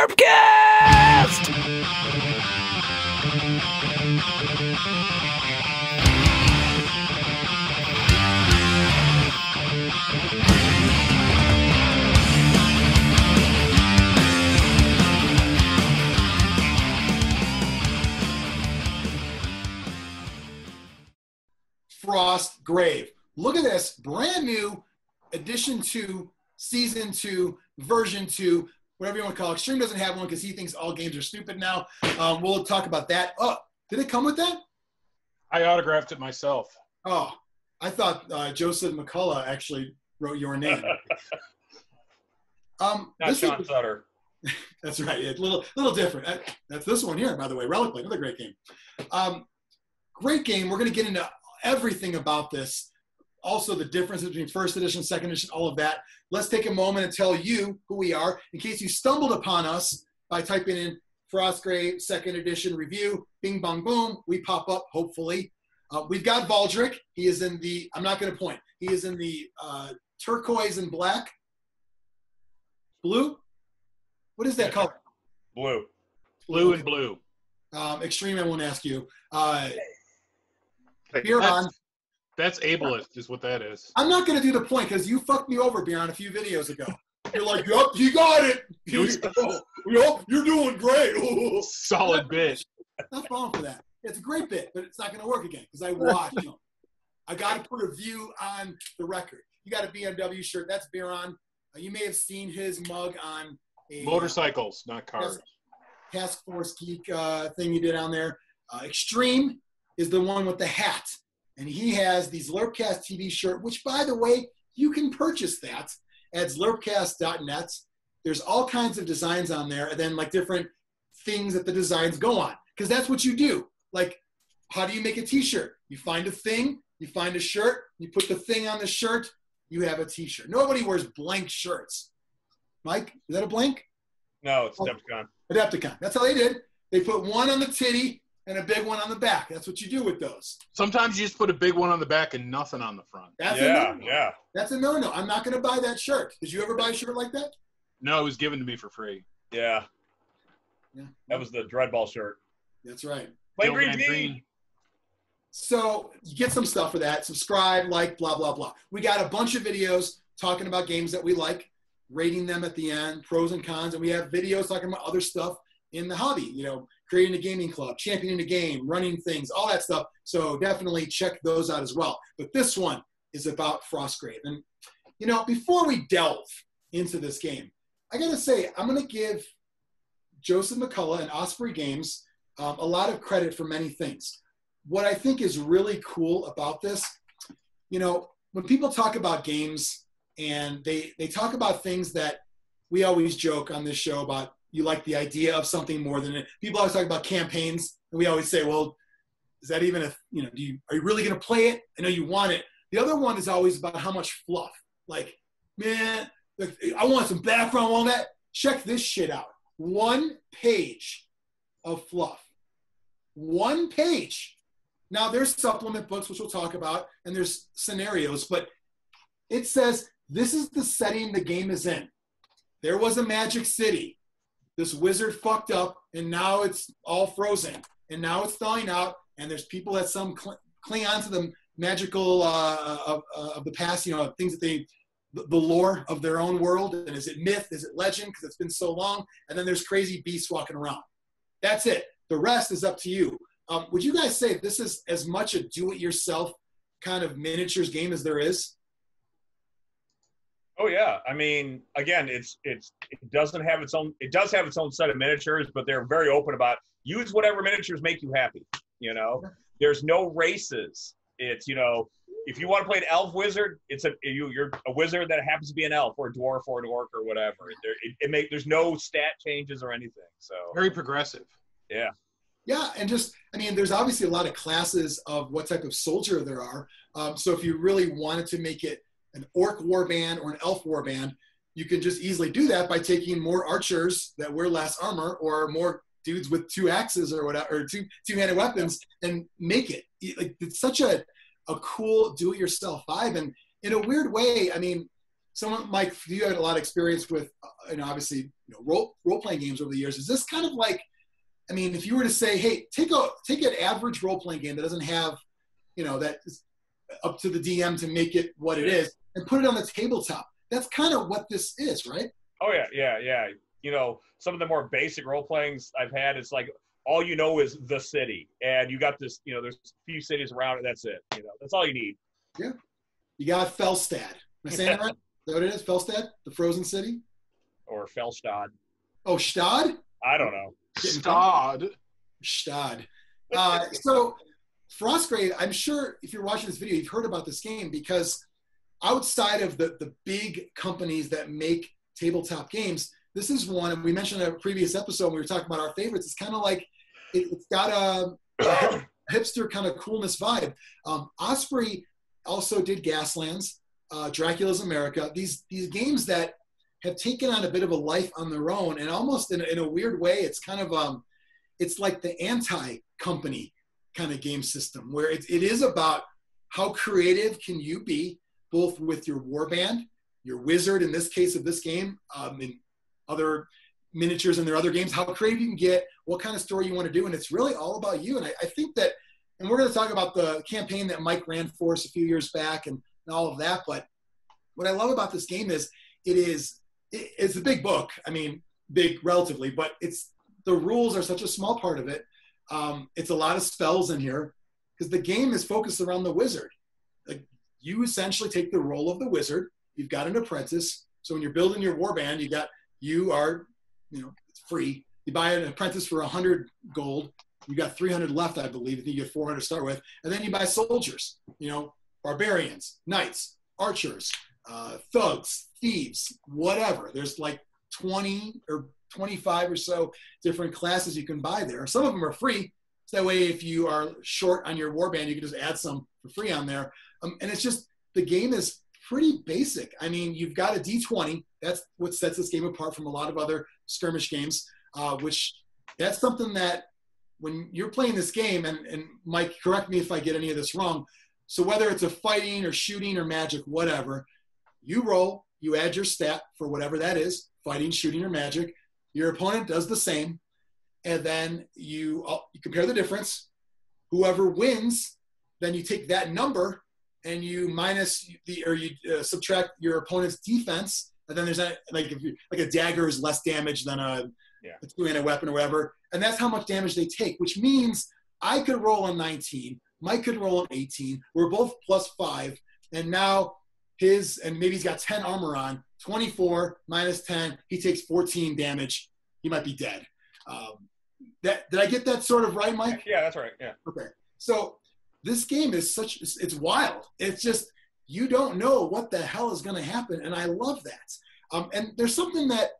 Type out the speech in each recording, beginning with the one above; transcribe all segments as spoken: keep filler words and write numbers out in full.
Zlurpcast! Frostgrave. Look at this, brand new edition two, season two, version two, whatever you want to call it. Xtreme doesn't have one because he thinks all games are stupid now. Um, we'll talk about that. Oh, did it come with that? I autographed it myself. Oh, I thought uh, Joseph McCullough actually wrote your name. um, Not Sean was, Sutter. That's right. It's a little, little different. I, that's this one here, by the way. Relic Blade, another great game. Um, great game. We're going to get into everything about this. Also, the difference between first edition, second edition, all of that. Let's take a moment and tell you who we are in case you stumbled upon us by typing in Frostgrave second edition review. Bing, bong, boom. We pop up, hopefully. Uh, we've got Valdric. He is in the, I'm not going to point, he is in the uh, turquoise and black. Blue? What is that color? Blue. Blue and blue. Um, Xtreme, I won't ask you. Uh, Biran. That's ableist is what that is. I'm not going to do the point because you fucked me over, Biran, a few videos ago. You're like, yup, you got it. You, oh, yup, you're doing great. Ooh. Solid bit. I'm not falling for that. It's a great bit, but it's not going to work again because I watched them. I got to put a view on the record. You got a B M W shirt. That's Biran. Uh, you may have seen his mug on a motorcycles, uh, not cars. Task, task Force Geek uh, thing you did on there. Uh, Xtreme is the one with the hat. And he has the Zlurpcast T V shirt, which, by the way, you can purchase that at zlurpcast dot net. There's all kinds of designs on there, and then like different things that the designs go on. Because that's what you do. Like, how do you make a T-shirt? You find a thing, you find a shirt, you put the thing on the shirt, you have a T-shirt. Nobody wears blank shirts. Mike, is that a blank? No, it's oh, Adepticon. Adepticon. That's how they did. They put one on the titty and a big one on the back. That's what you do with those. Sometimes you just put a big one on the back and nothing on the front. That's yeah, a no-no. Yeah. That's a no-no. I'm not going to buy that shirt. Did you ever buy a shirt like that? No, it was given to me for free. Yeah. Yeah. That was the Dreadball shirt. That's right. Play green, green. So you get some stuff for that. Subscribe, like, blah, blah, blah. We got a bunch of videos talking about games that we like, rating them at the end, pros and cons, and we have videos talking about other stuff in the hobby, you know, creating a gaming club, championing a game, running things, all that stuff. So definitely check those out as well. But this one is about Frostgrave. And, you know, before we delve into this game, I got to say, I'm going to give Joseph McCullough and Osprey Games um, a lot of credit for many things. What I think is really cool about this, you know, when people talk about games and they, they talk about things that we always joke on this show about, you like the idea of something more than it. People always talk about campaigns, and we always say, well, is that even a, you know, do you, are you really going to play it? I know you want it. The other one is always about how much fluff. Like, man, like, I want some background on that. Check this shit out. One page of fluff. One page. Now, there's supplement books, which we'll talk about, and there's scenarios, but it says, this is the setting the game is in. There was a magic city. This wizard fucked up, and now it's all frozen, and now it's thawing out, and there's people that some cl cling on to the magical uh, of, uh, of the past, you know, things that they, the lore of their own world, and is it myth, is it legend, because it's been so long, and then there's crazy beasts walking around. That's it. The rest is up to you. Um, would you guys say this is as much a do-it-yourself kind of miniatures game as there is? Oh yeah, I mean, again, it's it's it doesn't have its own. It does have its own set of miniatures, but they're very open about use whatever miniatures make you happy. You know, there's no races. It's, you know, if you want to play an elf wizard, it's a you, you're a wizard that happens to be an elf or a dwarf or an orc or whatever. There, it, it make there's no stat changes or anything. So very progressive. Yeah. Yeah, and just, I mean, there's obviously a lot of classes of what type of soldier there are. Um, so if you really wanted to make it an orc warband or an elf warband, you can just easily do that by taking more archers that wear less armor or more dudes with two axes or whatever, or two two-handed weapons, and make it. Like, it's such a, a cool do-it-yourself vibe. And in a weird way, I mean, someone, Mike, you had a lot of experience with, uh, and obviously, you know, role, role-playing games over the years. Is this kind of like, I mean, if you were to say, hey, take a take an average role-playing game that doesn't have, you know, that is up to the D M to make it what it is, and put it on the tabletop. That's kind of what this is, right? Oh, yeah, yeah, yeah. You know, some of the more basic role-playings I've had, it's like, all you know is the city. And you got this, you know, there's a few cities around it, that's it. You know, that's all you need. Yeah. You got Felstad. Am I saying that right? Is that what it is? Felstad? The frozen city? Or Felstad. Oh, Stad? I don't know. Stad. Stad. Uh, so, Frostgrave, I'm sure if you're watching this video, you've heard about this game, because outside of the, the big companies that make tabletop games, this is one, and we mentioned in a previous episode when we were talking about our favorites, it's kind of like, it, it's got a, a hipster kind of coolness vibe. Um, Osprey also did Gaslands, uh, Dracula's America, these these games that have taken on a bit of a life on their own, and almost in, in a weird way, it's kind of, um, it's like the anti-company kind of game system, where it, it is about how creative can you be, both with your warband, your wizard, in this case of this game, um, in other miniatures in their other games, how creative you can get, what kind of story you want to do, and it's really all about you. And I, I think that, and we're going to talk about the campaign that Mike ran for us a few years back and, and all of that, but what I love about this game is it is, it, it's a big book, I mean, big relatively, but it's, the rules are such a small part of it. Um, it's a lot of spells in here, because the game is focused around the wizard. Like, you essentially take the role of the wizard, you've got an apprentice, so when you're building your warband, you got, you are, you know, it's free. You buy an apprentice for one hundred gold. You got three hundred left, I believe. I think you get four hundred to start with. And then you buy soldiers, you know, barbarians, knights, archers, uh, thugs, thieves, whatever. There's like twenty or twenty-five or so different classes you can buy there. Some of them are free. So that way, if you are short on your warband, you can just add some for free on there. Um, and it's just, the game is pretty basic. I mean, you've got a D twenty. That's what sets this game apart from a lot of other skirmish games, uh, which that's something that when you're playing this game, and, and Mike, correct me if I get any of this wrong, so whether it's a fighting or shooting or magic, whatever, you roll, you add your stat for whatever that is, fighting, shooting, or magic. Your opponent does the same, and then you, uh, you compare the difference. Whoever wins, then you take that number and you minus the, or you uh, subtract your opponent's defense. And then there's that, like, if you, like a dagger is less damage than a, yeah. a two-handed weapon or whatever. And that's how much damage they take, which means I could roll on nineteen. Mike could roll on eighteen. We're both plus five. And now his, and maybe he's got ten armor on, twenty-four minus ten. He takes fourteen damage. He might be dead. Um, that, did I get that sort of right, Mike? Yeah, that's right. Yeah. Okay. So this game is such, it's wild. It's just, you don't know what the hell is going to happen, and I love that. Um, and there's something that,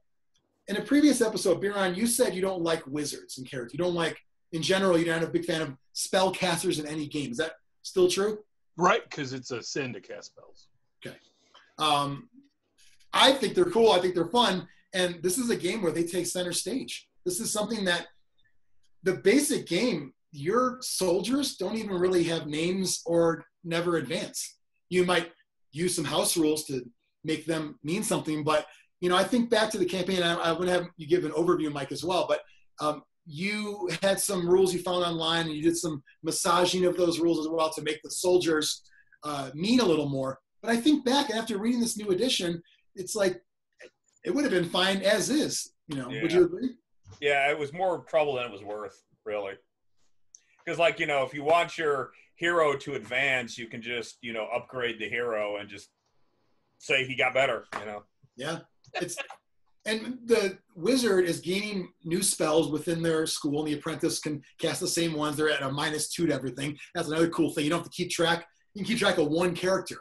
in a previous episode, Biran, you said you don't like wizards and characters. You don't like, in general, you're not a big fan of spellcasters in any game. Is that still true? Right, because it's a sin to cast spells. Okay. Um, I think they're cool. I think they're fun. And this is a game where they take center stage. This is something that, the basic game, your soldiers don't even really have names or never advance. You might use some house rules to make them mean something, but, you know, I think back to the campaign, I, I would have you give an overview, Mike, as well, but um, you had some rules you found online, and you did some massaging of those rules as well to make the soldiers uh, mean a little more. But I think back, after reading this new edition, it's like, it would have been fine as is, you know, yeah. Would you agree? Yeah, it was more trouble than it was worth, really. Because, like, you know, if you want your hero to advance, you can just, you know, upgrade the hero and just say he got better, you know. Yeah. It's and the wizard is gaining new spells within their school, and the apprentice can cast the same ones. They're at a minus two to everything. That's another cool thing. You don't have to keep track. You can keep track of one character.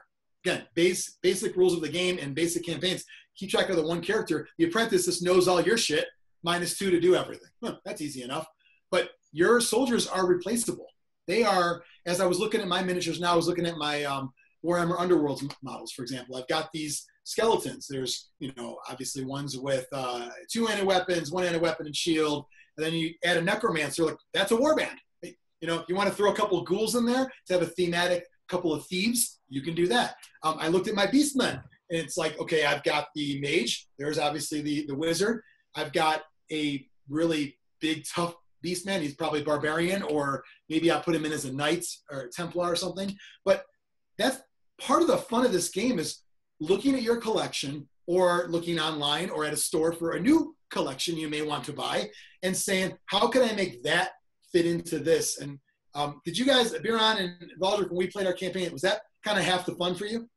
Again, base, basic rules of the game and basic campaigns. Keep track of the one character. The apprentice just knows all your shit, minus two to do everything. Huh, that's easy enough. But your soldiers are replaceable. They are, as I was looking at my miniatures now, I was looking at my um, Warhammer Underworlds models, for example. I've got these skeletons. There's, you know, obviously ones with uh, two-handed weapons, one-handed weapon and shield. And then you add a necromancer. Like, that's a warband. You know, if you want to throw a couple of ghouls in there to have a thematic couple of thieves, you can do that. Um, I looked at my beastmen. And it's like, okay, I've got the mage. There's obviously the, the wizard. I've got a really big, tough beast man. He's probably barbarian, or maybe I put him in as a knight or a Templar or something. But that's part of the fun of this game, is looking at your collection, or looking online or at a store for a new collection you may want to buy, and saying, how can I make that fit into this? And um, did you guys, Biran and Valdric, when we played our campaign, was that kind of half the fun for you?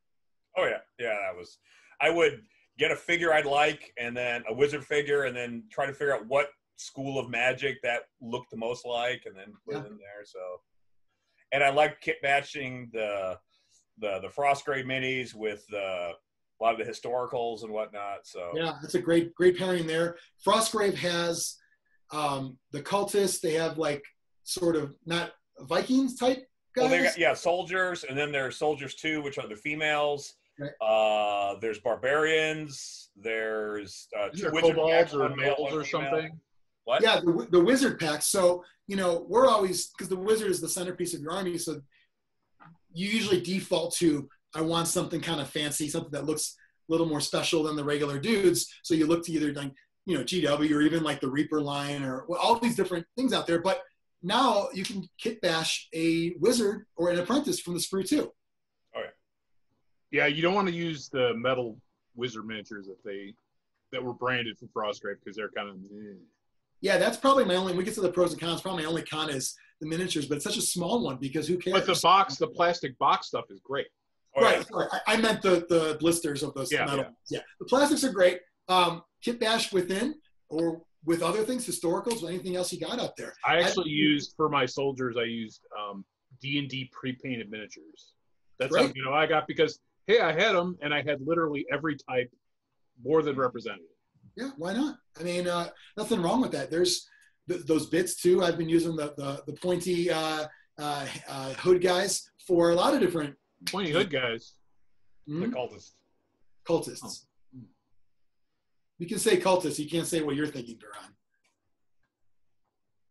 Oh yeah, yeah, that was. I would get a figure I'd like, and then a wizard figure, and then try to figure out what school of magic that looked the most like, and then put yeah. it in there. So, and I like kit matching the the the Frostgrave minis with uh, a lot of the historicals and whatnot. So yeah, that's a great great pairing there. Frostgrave has um, the cultists. They have like sort of not Vikings type guys. Well, got, yeah, soldiers, and then there are soldiers too, which are the females. Right. Uh, there's barbarians. There's uh, two wizard packs, or males or something. What? Yeah, the, the wizard pack. So you know, we're always, because the wizard is the centerpiece of your army. So you usually default to, I want something kind of fancy, something that looks a little more special than the regular dudes. So you look to either, you know, G W, or even like the Reaper line, or well, all these different things out there. But now you can kit bash a wizard or an apprentice from the sprue too. Yeah, you don't want to use the metal wizard miniatures that they that were branded for Frostgrave, because they're kind of eh. Yeah, that's probably my only, we get to the pros and cons, probably my only con is the miniatures, but it's such a small one, because who cares? But the box, the plastic box stuff is great. Oh, right, yeah. Sorry, I, I meant the, the blisters of those yeah, metal. Yeah. yeah, the plastics are great. Um, kit bash within, or with other things, historicals, or anything else you got out there. I actually I, used, for my soldiers, I used um, D and D pre-painted miniatures. That's right. How, you know, I got, because hey, I had them, and I had literally every type more than represented. Yeah, why not? I mean, uh, nothing wrong with that. There's th those bits, too. I've been using the, the, the pointy uh, uh, uh, hood guys for a lot of different... Pointy hood guys? Mm-hmm. The cultists. Cultists. Oh. Mm. You can say cultists. You can't say what you're thinking, Biran.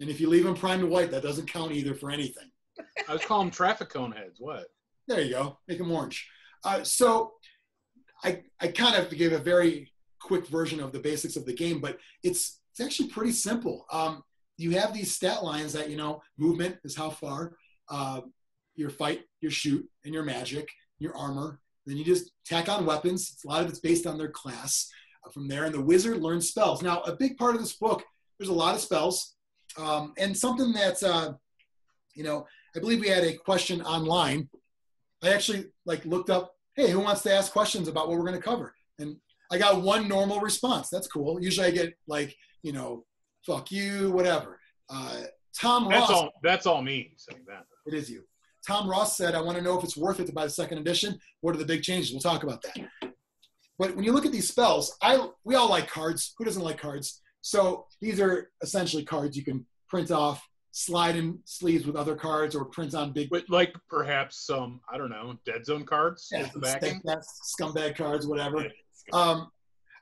And if you leave them primed white, that doesn't count either for anything. I was calling them traffic cone heads. What? There you go. Make them orange. Uh, so I, I kind of gave a very quick version of the basics of the game, but it's, it's actually pretty simple. Um, you have these stat lines that, you know, movement is how far, uh, your fight, your shoot, and your magic, your armor. Then you just tack on weapons. It's, a lot of it's based on their class uh, from there. And the wizard learns spells. Now, a big part of this book, there's a lot of spells. Um, and something that's, uh, you know, I believe we had a question online. I actually like looked up, hey, who wants to ask questions about what we're going to cover? And I got one normal response. That's cool. Usually I get like, you know, fuck you, whatever. Uh, Tom Ross. That's all, that's all me saying that. It is you. Tom Ross said, I want to know if it's worth it to buy the second edition. What are the big changes? We'll talk about that. But when you look at these spells, I we all like cards. Who doesn't like cards? So these are essentially cards you can print off, slide in sleeves with other cards, or prints on big, but like perhaps some, I don't know, Dead Zone cards, yeah, that's scumbag cards, whatever. Yeah, um,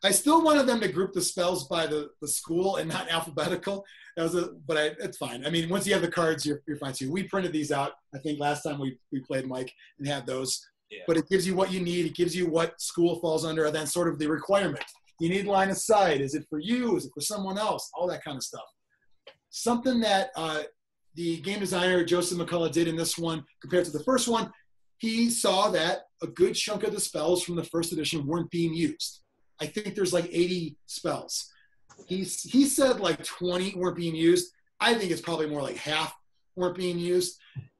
I still wanted them to group the spells by the, the school and not alphabetical. That was a, but I, it's fine. I mean, once you have the cards, you're, you're fine too. We printed these out, I think, last time we, we played, Mike, and had those. Yeah. But it gives you what you need. It gives you what school falls under, and then sort of the requirement. You need line of sight. Is it for you? Is it for someone else? All that kind of stuff. Something that uh, the game designer, Joseph McCullough, did in this one compared to the first one, he saw that a good chunk of the spells from the first edition weren't being used. I think there's like eighty spells. He, he said like twenty weren't being used. I think it's probably more like half weren't being used.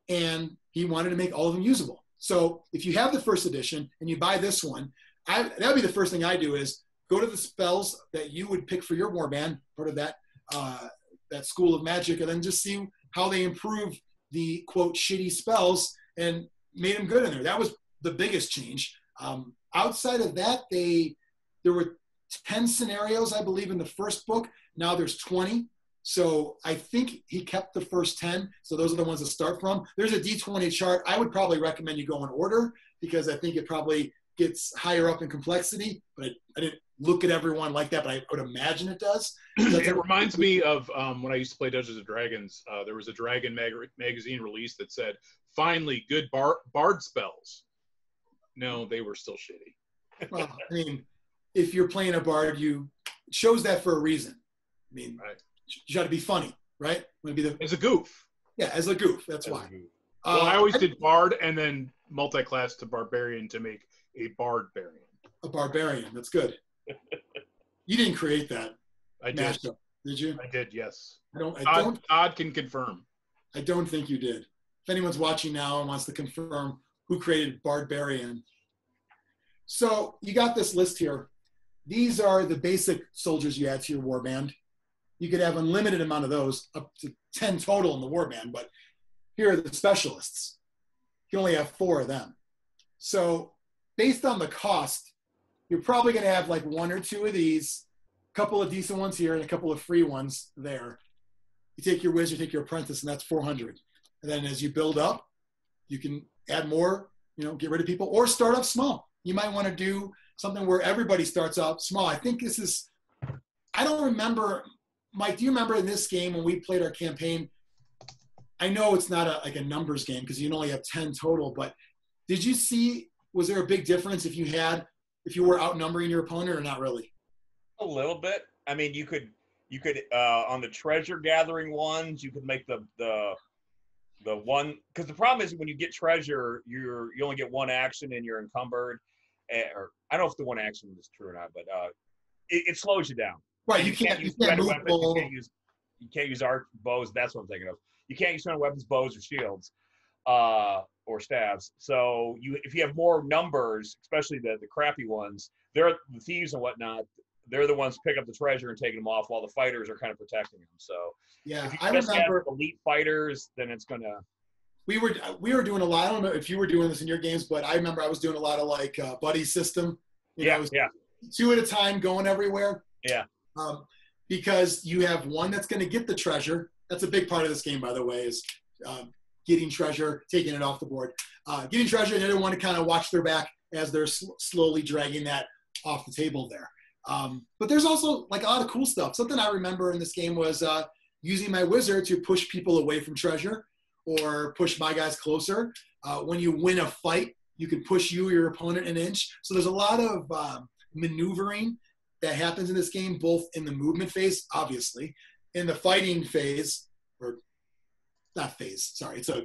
And he wanted to make all of them usable. So if you have the first edition and you buy this one, I, that would be the first thing I do is go to the spells that you would pick for your warband, part of that uh, that school of magic, and then just see how they improve the quote shitty spells and made them good in there. That was the biggest change. Um, outside of that, they, there were ten scenarios, I believe, in the first book. Now there's twenty. So I think he kept the first ten. So those are the ones to start from. There's a D twenty chart. I would probably recommend you go in order, because I think it probably gets higher up in complexity, but I, I didn't look at everyone like that, but I would imagine it does. It reminds me of um, when I used to play Dungeons and Dragons, uh, there was a Dragon mag magazine release that said, finally, good bar bard spells. No, they were still shitty. Well, I mean, if you're playing a bard, you chose that for a reason. I mean, right. You got to be funny, right? Be the, as a goof. Yeah, as a goof. That's as why. Goof. Well, uh, I always I, did bard and then multi-class to barbarian to make a barbarian. A barbarian. That's good. You didn't create that. I did. Mashup, did you? I did. Yes. I don't. I Todd, don't. Todd can confirm. I don't think you did. If anyone's watching now and wants to confirm who created barbarian. So you got this list here. These are the basic soldiers you add to your warband. You could have unlimited amount of those, up to ten total in the warband, but here are the specialists. You can only have four of them. So based on the cost, you're probably gonna have like one or two of these, a couple of decent ones here and a couple of free ones there. You take your wizard, you take your apprentice, and that's four hundred. And then as you build up, you can add more, you know, get rid of people, or start up small. You might wanna do something where everybody starts out small. I think this is, I don't remember, Mike, do you remember in this game when we played our campaign? I know it's not a, like a numbers game because you only have ten total, but did you see, was there a big difference if you had, if you were outnumbering your opponent or not really? A little bit. I mean, you could, you could uh, on the treasure gathering ones, you could make the, the, the one, because the problem is when you get treasure, you're, you only get one action and you're encumbered. Or I don't know if the one action is true or not, but uh, it, it slows you down. Right, you, you can't, can't use you can't weapons. You can't use, you can't use arc bows. That's what I'm thinking of. You can't use weapons, bows, or shields, uh, or staves. So you, if you have more numbers, especially the the crappy ones, they're the thieves and whatnot. They're the ones picking up the treasure and taking them off, while the fighters are kind of protecting them. So yeah, if you I just remember have elite fighters, then it's gonna. We were we were doing a lot. I don't know if you were doing this in your games, but I remember I was doing a lot of like uh, buddy system. You yeah, know, yeah. Two at a time, going everywhere. Yeah. Um, because you have one that's going to get the treasure. That's a big part of this game, by the way, is um, getting treasure, taking it off the board. Uh, getting treasure, and the other one to kind of watch their back as they're sl slowly dragging that off the table there. Um, but there's also like a lot of cool stuff. Something I remember in this game was uh, using my wizard to push people away from treasure or push my guys closer. Uh, when you win a fight, you can push you or your opponent an inch. So there's a lot of um, maneuvering that happens in this game, both in the movement phase, obviously, in the fighting phase, or not phase, sorry. So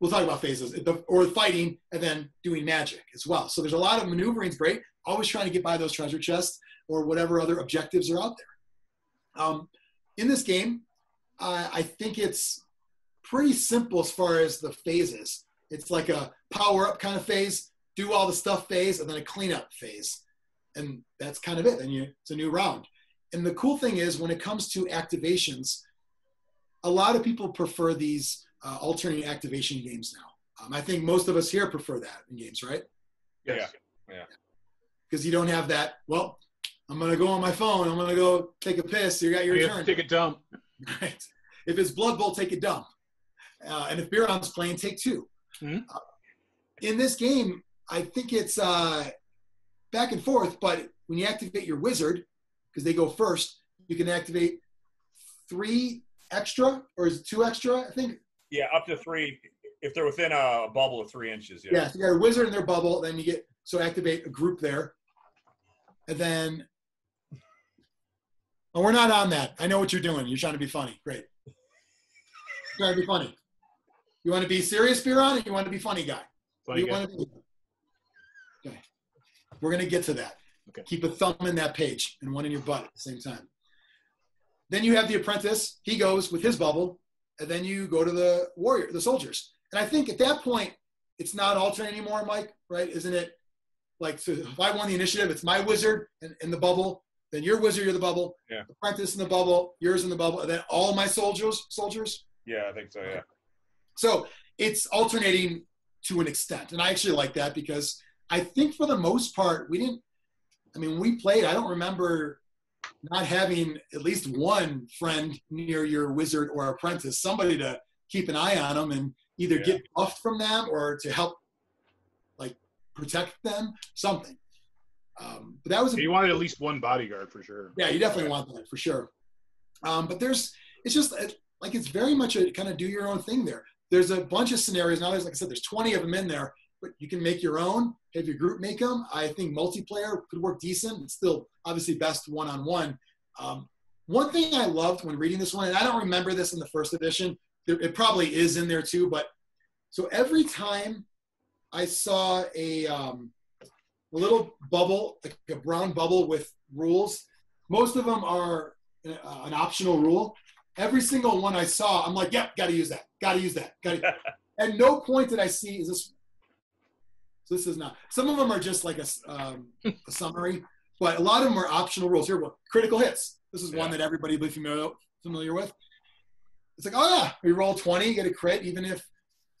we'll talk about phases, or fighting, and then doing magic as well. So there's a lot of maneuvering's great, always trying to get by those treasure chests or whatever other objectives are out there. Um, in this game, uh, I think it's pretty simple as far as the phases. It's like a power-up kind of phase, do all the stuff phase, and then a cleanup phase. And that's kind of it, and you, it's a new round. And the cool thing is when it comes to activations, a lot of people prefer these uh, alternating activation games now. Um, I think most of us here prefer that in games, right? Yes. Yeah, yeah. Because you don't have that, well, I'm going to go on my phone, I'm going to go take a piss, you got your you turn. Take a dump. Right. If it's Blood Bowl, take a dump. Uh, and if Biran's playing, take two. Mm-hmm. Uh, in this game, I think it's... Uh, back and forth, but when you activate your wizard, because they go first, you can activate three extra, or is it two extra, I think? Yeah, up to three, if they're within a bubble of three inches. Yeah, yeah, so you got a wizard in their bubble, then you get, so activate a group there. And then, oh, we're not on that. I know what you're doing. You're trying to be funny. Great. You're trying to be funny. You want to be serious, Biran, or you want to be funny guy? Funny you guy. Want to be, okay. We're going to get to that. Okay. Keep a thumb in that page and one in your butt at the same time. Then you have the apprentice. He goes with his bubble, and then you go to the warrior, the soldiers. And I think at that point, it's not alternate anymore, Mike, right? Isn't it? Like, so if I won the initiative, it's my wizard in, in the bubble, then your wizard, you're the bubble, yeah. Apprentice in the bubble, yours in the bubble, and then all my soldiers, soldiers? Yeah, I think so, yeah. So it's alternating to an extent, and I actually like that because – I think for the most part, we didn't, I mean, we played, I don't remember not having at least one friend near your wizard or apprentice, somebody to keep an eye on them and either yeah. get buffed from them or to help, like, protect them, something. Um, but that was- a, You wanted at least one bodyguard for sure. Yeah, you definitely want that for sure. Um, but there's, it's just, like, it's very much a kind of do your own thing there. There's a bunch of scenarios, now there's, like I said, there's twenty of them in there. but you can make your own, have your group make them. I think multiplayer could work decent. It's still obviously best one-on-one. Um, one thing I loved when reading this one, and I don't remember this in the first edition, it probably is in there too, but so every time I saw a um, little bubble, like a brown bubble with rules, most of them are uh, an optional rule. Every single one I saw, I'm like, yep, got to use that, got to use that. Gotta. At no point did I see, is this, so this is not, some of them are just like a, um, a summary, but a lot of them are optional rules. Here, well, critical hits. This is yeah. one that everybody will be familiar, familiar with. It's like, oh yeah, we roll twenty, you get a crit, even if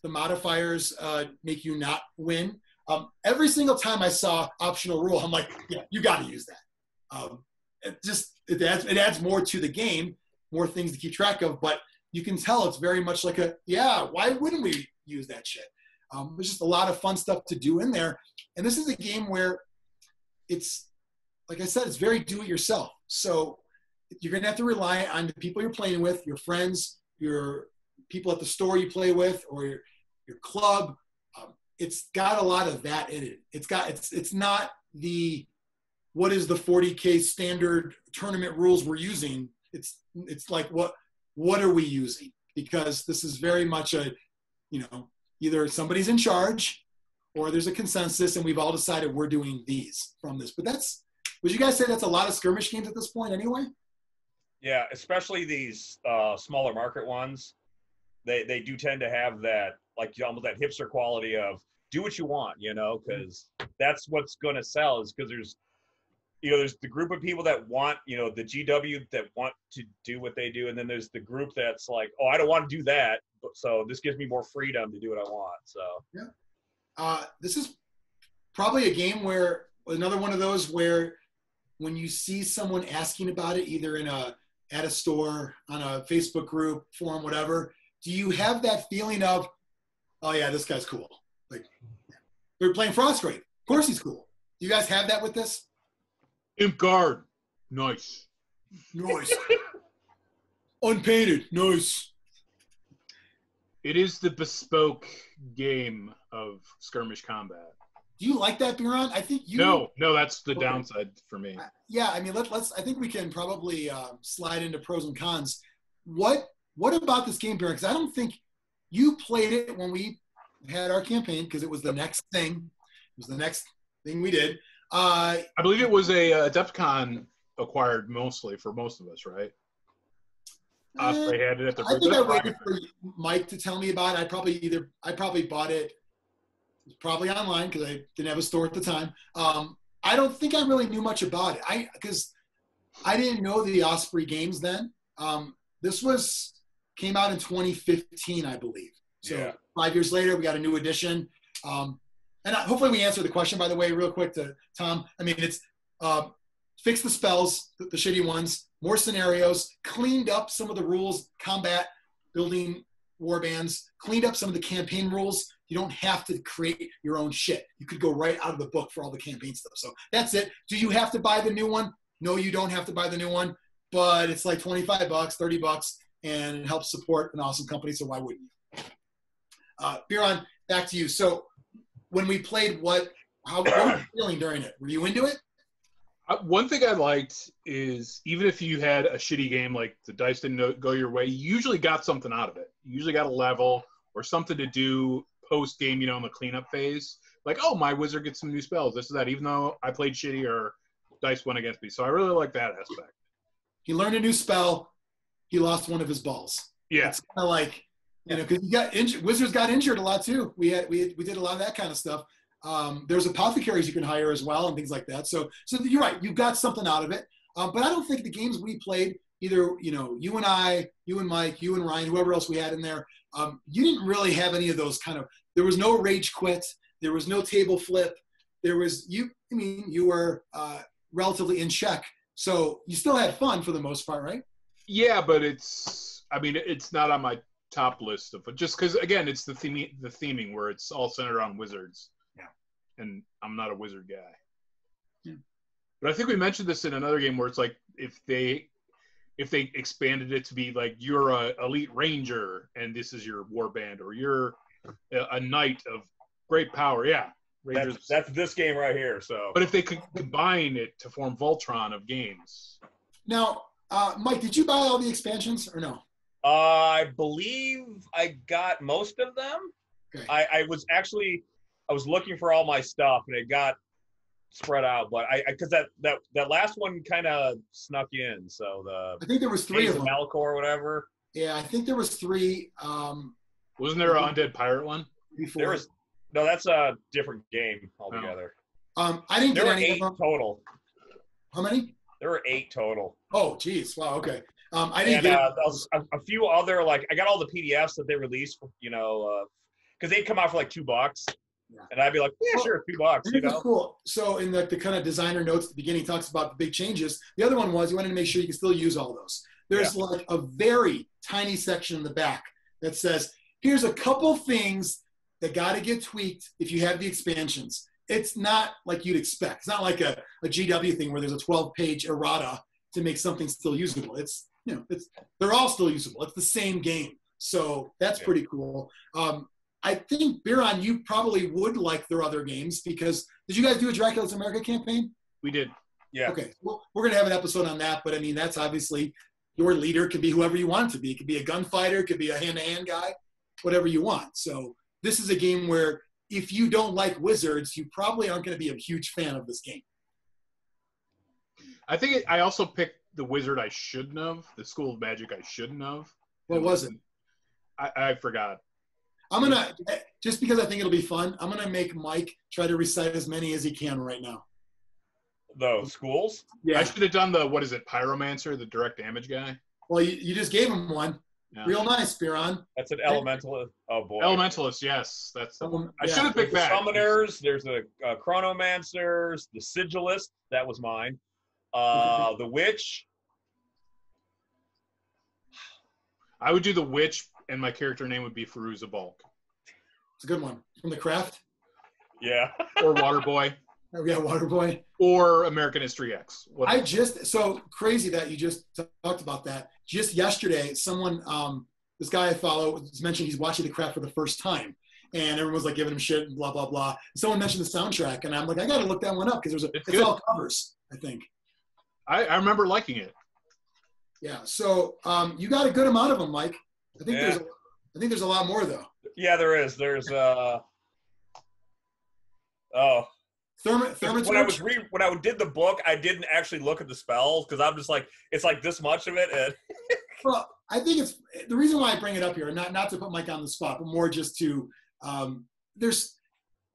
the modifiers uh, make you not win. Um, every single time I saw optional rule, I'm like, yeah, you got to use that. Um, it just, it adds, it adds more to the game, more things to keep track of, but you can tell it's very much like a, yeah, why wouldn't we use that shit? Um, there's just a lot of fun stuff to do in there. And this is a game where it's, like I said, it's very do-it-yourself. So you're going to have to rely on the people you're playing with, your friends, your people at the store you play with, or your, your club. Um, it's got a lot of that in it. It's got, it's, it's not the, what is the forty K standard tournament rules we're using. It's, it's like, what, what are we using? Because this is very much a, you know, either somebody's in charge or there's a consensus and we've all decided we're doing these from this, but that's, would you guys say that's a lot of skirmish games at this point anyway? Yeah, especially these uh, smaller market ones. They, they do tend to have that, like almost that hipster quality of do what you want, you know, because that's what's going to sell, is because there's, you know, there's the group of people that want, you know, the G W that want to do what they do. And then there's the group that's like, oh, I don't want to do that. So this gives me more freedom to do what I want. So yeah, uh, this is probably a game where another one of those where when you see someone asking about it, either in a, at a store, on a Facebook group, forum, whatever, do you have that feeling of, oh yeah, this guy's cool? Like, we're playing Frostgrave. Of course he's cool. Do you guys have that with this? Imp guard. Nice. Nice. Unpainted. Nice. It is the bespoke game of skirmish combat. Do you like that, Biran? I think you... No, no, that's the okay. downside for me. Uh, yeah, I mean, let, let's... I think we can probably uh, slide into pros and cons. What... What about this game, Biran? Because I don't think you played it when we had our campaign, because it was the next thing. It was the next thing we did. Uh, I believe it was a uh, Adepticon acquired mostly for most of us, right? Osprey had it at the... I think I waited for Mike to tell me about it. I probably either... I probably bought it probably online because I didn't have a store at the time. Um, I don't think I really knew much about it. I because I didn't know the Osprey games then. Um, this was... came out in twenty fifteen, I believe. So yeah. Five years later, we got a new edition. Um, and I, hopefully we answered the question, by the way, real quick to Tom. I mean, it's uh, fixed the spells, the, the shitty ones, more scenarios, cleaned up some of the rules, combat, building warbands, cleaned up some of the campaign rules. You don't have to create your own shit. You could go right out of the book for all the campaign stuff. So that's it. Do you have to buy the new one? No, you don't have to buy the new one, but it's like twenty-five bucks, thirty bucks. And it helps support an awesome company, so why wouldn't you? Uh, Biran, back to you. So when we played, what, how, what were you feeling during it? Were you into it? Uh, one thing I liked is even if you had a shitty game, like the dice didn't go your way, you usually got something out of it. You usually got a level or something to do post-game, you know, in the cleanup phase. Like, oh, my wizard gets some new spells, this is that, even though I played shitty or dice went against me. So I really like that aspect. He learned a new spell. He lost one of his balls. Yeah, it's kind of like, you know, because he got injured. Wizards got injured a lot too. We had we we did a lot of that kind of stuff. Um, there's apothecaries you can hire as well and things like that. So so you're right. You got something out of it. Um, but I don't think the games we played, either you know you and I, you and Mike, you and Ryan, whoever else we had in there, um, you didn't really have any of those kind of. There was no rage quit. There was no table flip. There was you. I mean, you were uh, relatively in check. So you still had fun for the most part, right? Yeah, but it's, I mean, it's not on my top list of, but just because, again, it's the theming, the theming where it's all centered on wizards. Yeah. And I'm not a wizard guy. Yeah. But I think we mentioned this in another game where it's like, if they, if they expanded it to be like, you're a elite ranger and this is your warband, or you're a, a knight of Great power, yeah. Rangers. That's, that's this game right here. So, but if they could combine it to form Voltron of games. Now, uh, Mike, did you buy all the expansions or no? Uh, I believe I got most of them. Okay. I, I was actually I was looking for all my stuff, and it got spread out. But I because that, that that last one kind of snuck in. So the I think there was three of them. Malcor or whatever. Yeah, I think there was three. Um, Wasn't there an Undead Pirate one? Before. There was. No, that's a different game altogether. Oh. Um, I didn't there get any eight of them. total. How many? There were eight total. Oh, geez. Wow. Okay. Um, I didn't and, get uh, a, a few other like I got all the P D Fs that they released. You know, because uh, they'd come out for like two bucks, yeah. and I'd be like, yeah, well, sure, two bucks. You know? Cool. So in the, the kind of designer notes at the beginning, talks about the big changes. The other one was you wanted to make sure you can still use all those. There's yeah. like a very tiny section in the back that says, "Here's a couple things." They got to get tweaked if you have the expansions. It's not like you'd expect. It's not like a, a G W thing where there's a twelve page errata to make something still usable. It's, you know, it's, they're all still usable. It's the same game. So that's yeah. pretty cool. Um, I think, Biran, you probably would like their other games because did you guys do a Dracula's America campaign? We did, yeah. Okay, well, we're going to have an episode on that, but I mean, that's obviously your leader could be whoever you want it to be. It could be a gunfighter, it could be a hand-to-hand guy, whatever you want. So. This is a game where if you don't like wizards, you probably aren't going to be a huge fan of this game. I think it, I also picked the wizard I shouldn't have, the School of Magic I shouldn't have. What was it? I, I forgot. I'm going to, just because I think it'll be fun, I'm going to make Mike try to recite as many as he can right now. The schools? Yeah. I should have done the, what is it, Pyromancer, the direct damage guy? Well, you, you just gave him one. Yeah. Real nice, Biran. That's an elementalist. Oh boy. Elementalist, yes. That's. Um, I yeah. should have picked that. Summoners. There's the uh, Chronomancers. The Sigilist. That was mine. Uh, the Witch. I would do the Witch, and my character name would be Feruza Balk. It's a good one from The Craft. Yeah. Or Waterboy. Oh, yeah, Waterboy. Or American History X. What I just, so crazy that you just talked about that. Just yesterday, someone, um, this guy I follow, mentioned he's watching The Craft for the first time. And everyone's like giving him shit and blah, blah, blah. Someone mentioned the soundtrack, and I'm like, I got to look that one up because there's a, it's, it's all covers, I think. I, I remember liking it. Yeah, so um, you got a good amount of them, Mike. I think, yeah. there's, a, I think there's a lot more, though. Yeah, there is. There's, uh, oh. Therm Therm when I was re when I did the book, I didn't actually look at the spells because I'm just like, it's like this much of it. And well, I think it's the reason why I bring it up here, not not to put Mike on the spot, but more just to um, there's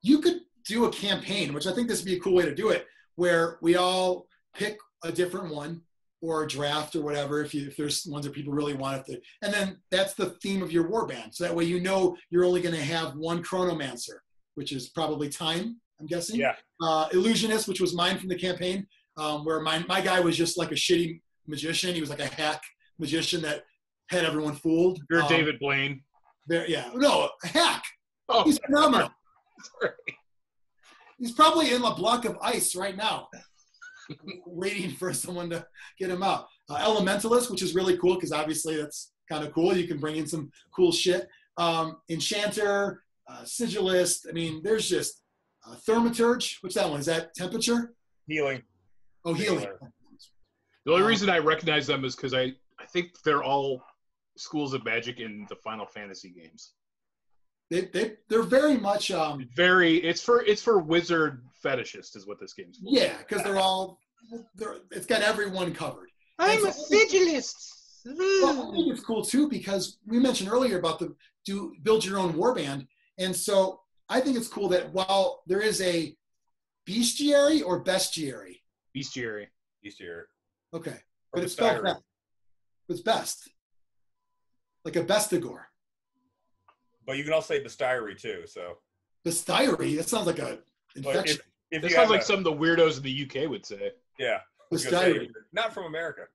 you could do a campaign, which I think this would be a cool way to do it, where we all pick a different one or a draft or whatever, if you if there's ones that people really want it to, and then that's the theme of your warband. So that way you know you're only going to have one Chronomancer, which is probably time. I'm guessing. Yeah. Uh, Illusionist, which was mine from the campaign, um, where my, my guy was just like a shitty magician. He was like a hack magician that had everyone fooled. You're um, David Blaine. There, yeah. No, a hack. Oh, he's phenomenal. Sorry. He's probably in a block of ice right now, waiting for someone to get him out. Uh, Elementalist, which is really cool because obviously that's kind of cool. You can bring in some cool shit. Um, Enchanter, uh, Sigilist. I mean, there's just. Uh, Thermaturge, what's that one? Is that temperature? Healing. Oh, healing. Healer. The only um, reason I recognize them is because I, I think they're all schools of magic in the Final Fantasy games. They, they, they're very much... Um, very, it's for, it's for wizard fetishists is what this game's for. Yeah, because they're all, they're, it's got everyone covered. I'm so, a sigilist! Well, I think it's cool too because we mentioned earlier about the do build your own warband, and so I think it's cool that while there is a bestiary or bestiary? Bestiary. Bestiary. Okay. Or but it's spelled best. It's best. Like a bestigor. But you can also say bestiary too, so. Bestiary? That sounds like an infection. If, if that sounds like a, some of the weirdos in the U K would say. Yeah. Bestiary. Not from America.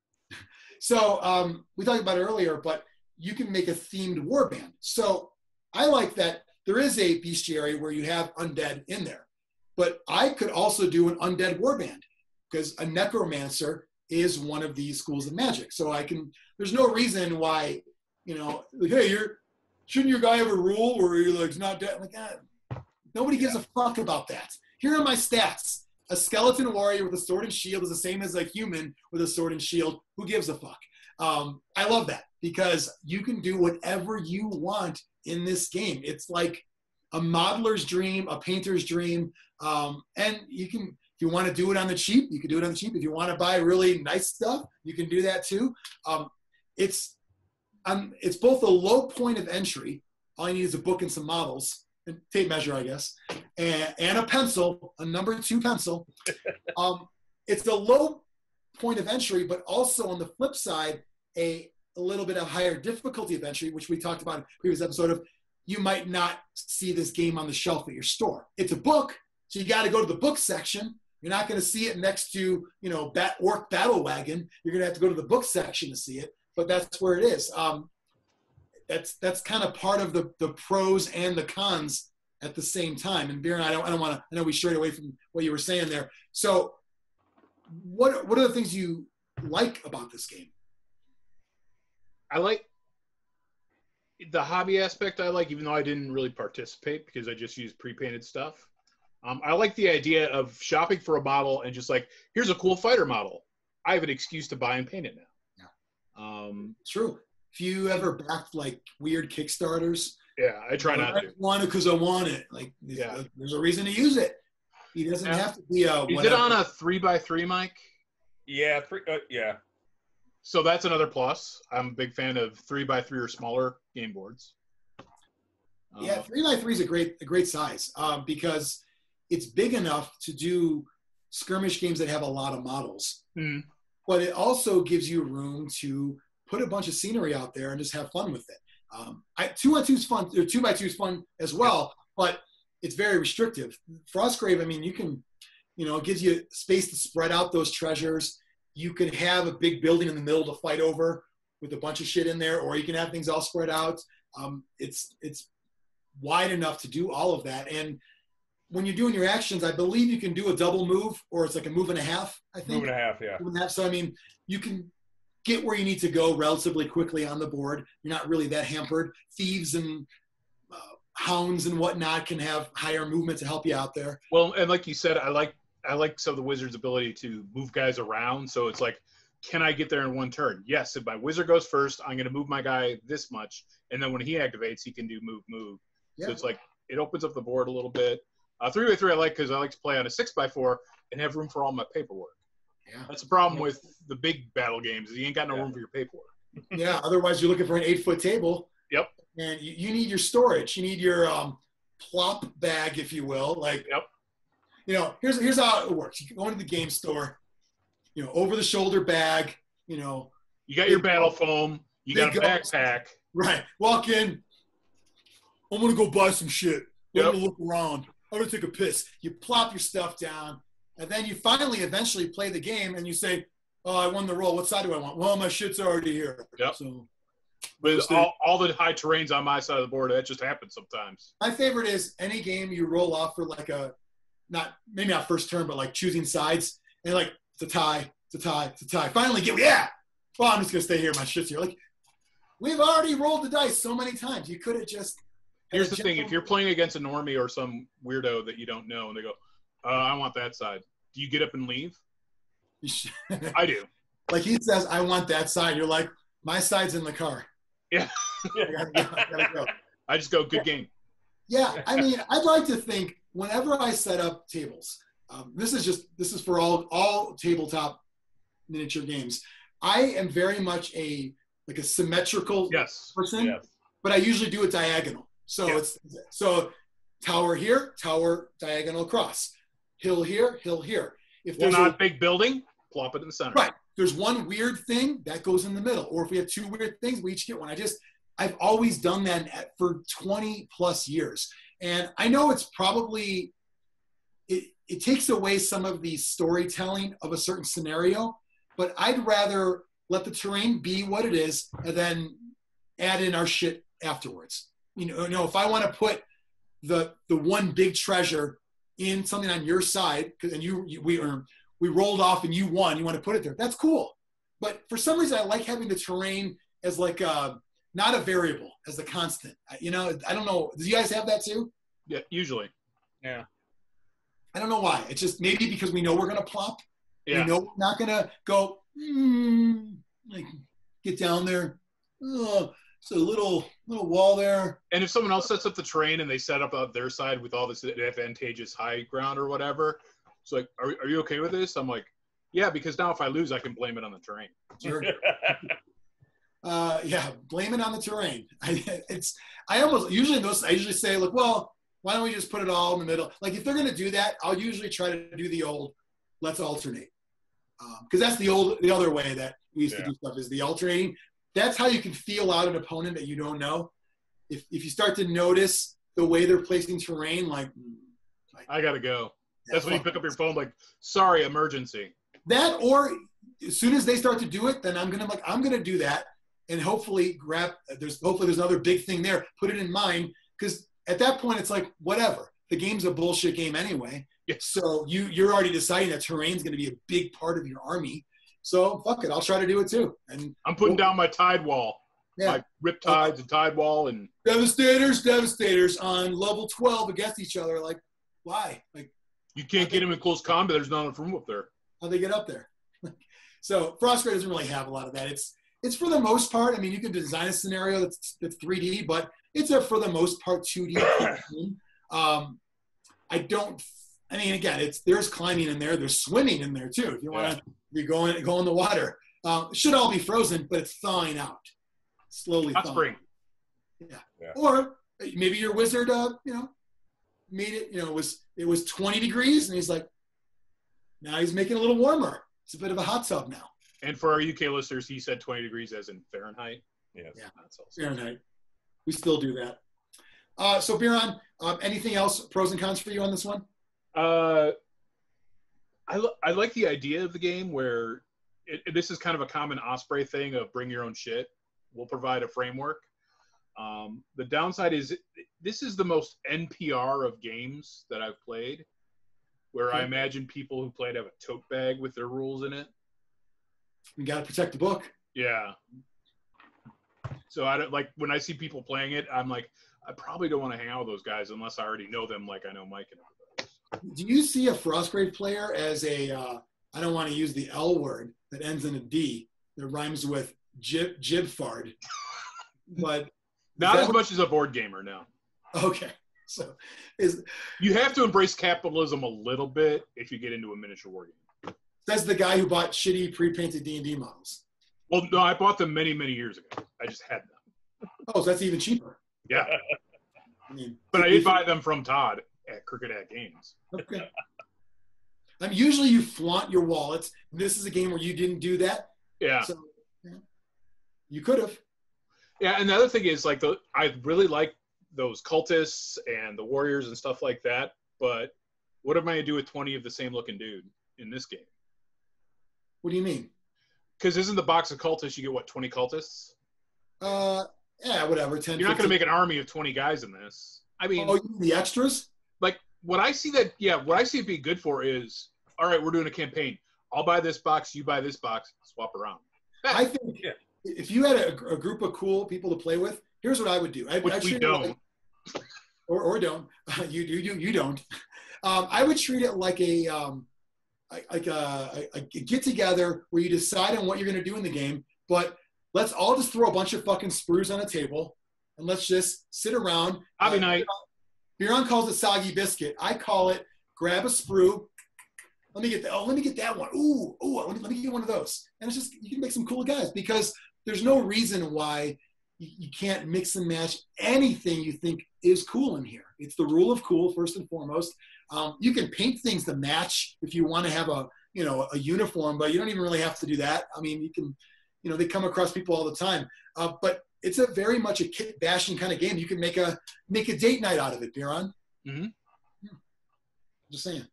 So um, we talked about it earlier, but you can make a themed warband. So I like that. There is a bestiary where you have undead in there. But I could also do an undead warband because a necromancer is one of these schools of magic. So I can, there's no reason why, you know, like, hey, you're, shouldn't your guy have a rule where you're like, it's not dead? Like, ah, Nobody gives yeah. a fuck about that. Here are my stats. A skeleton warrior with a sword and shield is the same as a human with a sword and shield. Who gives a fuck? Um, I love that because you can do whatever you want in this game. It's like a modeler's dream, a painter's dream. Um, and you can, if you want to do it on the cheap, you can do it on the cheap. If you want to buy really nice stuff, you can do that too. Um, it's, um, it's both a low point of entry. All you need is a book and some models. Tape measure, I guess, and, and a pencil, a number two pencil. Um, it's a low point of entry, but also on the flip side, a, a little bit of higher difficulty of entry, which we talked about in a previous episode of, you might not see this game on the shelf at your store. It's a book, so you got to go to the book section. You're not going to see it next to, you know, Bat Orc Battle Wagon. You're going to have to go to the book section to see it, but that's where it is. Um, That's that's kind of part of the, the pros and the cons at the same time. And Biran, I don't I don't want to. I know we strayed away from what you were saying there. So, what what are the things you like about this game? I like the hobby aspect. I like, even though I didn't really participate because I just used pre-painted stuff. Um, I like the idea of shopping for a model and just like, here's a cool fighter model. I have an excuse to buy and paint it now. Yeah. Um, True. If you ever backed like weird Kickstarters, yeah, I try not to. I want it because I want it. Like, yeah. there's, a, there's a reason to use it. He doesn't yeah. have to be a. Is it on a three by three, Mike? Yeah, three, uh, yeah. So that's another plus. I'm a big fan of three by three or smaller game boards. Yeah, uh, three by three is a great, a great size um, because it's big enough to do skirmish games that have a lot of models, mm. but it also gives you room to put a bunch of scenery out there and just have fun with it. Um, I, two on two is fun, or two by two is fun as well, but it's very restrictive. Frostgrave, I mean, you can, you know, it gives you space to spread out those treasures. You can have a big building in the middle to fight over with a bunch of shit in there, or you can have things all spread out. Um, it's it's wide enough to do all of that. And when you're doing your actions, I believe you can do a double move, or it's like a move and a half, I think. Move and a half, yeah. Move and a half. So, I mean, you can get where you need to go relatively quickly on the board. You're not really that hampered. Thieves and uh, hounds and whatnot can have higher movement to help you out there. Well, and like you said, I like I like some of the wizard's ability to move guys around. So it's like, can I get there in one turn? Yes, if my wizard goes first, I'm going to move my guy this much. And then when he activates, he can do move, move. Yeah. So it's like, it opens up the board a little bit. Uh, three by three I like because I like to play on a six by four and have room for all my paperwork. Yeah. That's the problem with the big battle games. You ain't got no yeah. room for your paperwork. Yeah, otherwise you're looking for an eight-foot table. Yep. And you, you need your storage. You need your um, plop bag, if you will. Like, yep. you know, here's here's how it works. You can go into the game store, you know, over-the-shoulder bag, you know. You got your battle foam. You got a backpack. Right. Walk in. I'm going to go buy some shit. Yep. I'm going to look around. I'm going to take a piss. You plop your stuff down. And then you finally eventually play the game and you say, oh, I won the roll. What side do I want? Well, my shit's already here. Yep. So, with all, all the high terrains on my side of the board, that just happens sometimes. My favorite is any game you roll off for like a, not maybe not first turn, but like choosing sides. And like, it's a tie, it's a tie, it's a tie. Finally get, yeah. Well, I'm just going to stay here. My shit's here. Like, we've already rolled the dice so many times. You could have just. Here's the thing. If you're playing against a normie or some weirdo that you don't know and they go, uh, I want that side. Do you get up and leave? I do. Like he says, I want that side. You're like, my side's in the car. Yeah. I gotta go, I gotta go. I just go, good game. Yeah. I mean, I'd like to think whenever I set up tables, um, this is just, this is for all, all tabletop miniature games. I am very much a, like a symmetrical yes. person, yes. but I usually do it diagonal. So yes. it's, so tower here, tower, diagonal across. Hill here, hill here. If there's not a big building, plop it in the center. Right. There's one weird thing that goes in the middle. Or if we have two weird things, we each get one. I just, I've always done that for twenty plus years. And I know it's probably, it, it takes away some of the storytelling of a certain scenario, but I'd rather let the terrain be what it is and then add in our shit afterwards. You know, you know if I want to put the the one big treasure in something on your side, and you, you we earned, we rolled off and you won, you want to put it there, that's cool. But for some reason, I like having the terrain as like a, not a variable, as a constant. You know, I don't know, do you guys have that too? Yeah, usually. Yeah. I don't know why. It's just maybe because we know we're going to plop. Yeah. We know we're not going to go, mm, like, get down there. Oh, it's a little little wall there. And if someone else sets up the terrain and they set up on their side with all this advantageous high ground or whatever, it's like, are, are you okay with this? I'm like, yeah, because now if I lose, I can blame it on the terrain. Sure. uh, yeah, blame it on the terrain. I, it's, I almost, usually those, I usually say, like, well, why don't we just put it all in the middle? Like, if they're going to do that, I'll usually try to do the old, let's alternate. Because um, that's the old, the other way that we used yeah. to do stuff, is the alternating. That's how you can feel out an opponent that you don't know. If, if you start to notice the way they're placing terrain, like, like I got to go. Yeah, that's when you pick up your phone, like, sorry, emergency. That, or as soon as they start to do it, then I'm gonna like I'm gonna do that, and hopefully grab. There's hopefully there's another big thing there. Put it in mind, because at that point it's like whatever. The game's a bullshit game anyway. Yeah. So you you're already deciding that terrain's gonna be a big part of your army. So fuck it, I'll try to do it too. And I'm putting we'll, down my tide wall, yeah. my rip tides uh, and tide wall, and devastators, devastators on level twelve against each other. Like why? Like you can't get them in close combat. There's not enough room up there. How they get up there. So Frostgrave doesn't really have a lot of that. It's it's for the most part, I mean, you can design a scenario that's, that's three D, but it's a, for the most part, two D. um, I don't, I mean, again, it's there's climbing in there. There's swimming in there, too. If you want to yeah. go, in, go in the water. Um, it should all be frozen, but it's thawing out. Slowly Not thawing. Spring. Yeah. yeah. Or maybe your wizard, uh, you know, made it, you know, it was, it was twenty degrees, and he's like, now he's making a little warmer. It's a bit of a hot tub now. And for our U K listeners, he said twenty degreés as in Fahrenheit. Yes. Yeah, Fahrenheit. We still do that. Uh, so, Biran, um, anything else, pros and cons for you on this one? Uh, I, I like the idea of the game where it, it, this is kind of a common Osprey thing of bring your own shit. We'll provide a framework. Um, the downside is this is the most N P R of games that I've played, where I imagine people who played have a tote bag with their rules in it. You got to protect the book. Yeah. So I don't like when I see people playing it, I'm like, I probably don't want to hang out with those guys unless I already know them, like I know Mike and everybody. Do you see a Frostgrave player as a? Uh, I don't want to use the L word that ends in a D that rhymes with jib jibfard, but not as much as a board gamer now. Okay. So, is you have to embrace capitalism a little bit if you get into a miniature war game. That's the guy who bought shitty pre-painted D and D models. Well, no, I bought them many, many years ago. I just had them. Oh, so that's even cheaper. Yeah. I mean, but I did buy them from Todd at Crooked Hat Games. Okay. I mean, usually you flaunt your wallets. This is a game where you didn't do that. Yeah. So, yeah. You could have. Yeah, and the other thing is, like, the I really like those cultists and the warriors and stuff like that, but what am I going to do with twenty of the same looking dude in this game? What do you mean? Because isn't the box of cultists, you get, what, twenty cultists? Uh, yeah, whatever, ten, You're fifteen. Not going to make an army of twenty guys in this. I mean... Oh, the extras? Like, what I see that, yeah, what I see it be good for is, all right, we're doing a campaign. I'll buy this box, you buy this box, swap around. I think yeah. if you had a, a group of cool people to play with, here's what I would do. I, Which I we don't. Like, or, or don't. you do. You, you don't. Um, I would treat it like a um, like a, a, a get-together where you decide on what you're going to do in the game, but let's all just throw a bunch of fucking sprues on a table, and let's just sit around. I'll be nice. Biran calls it soggy biscuit. I call it grab a sprue. Let me get that. Oh, let me get that one. Ooh, ooh, let me, let me get one of those. And it's just, you can make some cool guys, because there's no reason why you can't mix and match anything you think is cool in here. It's the rule of cool, first and foremost. Um, you can paint things to match if you want to have a, you know, a uniform, but you don't even really have to do that. I mean, you can, you know, they come across people all the time. Uh, but it's a very much a kit bashing kind of game. You can make a make a date night out of it, Biran. Mm-hmm. Yeah. Just saying.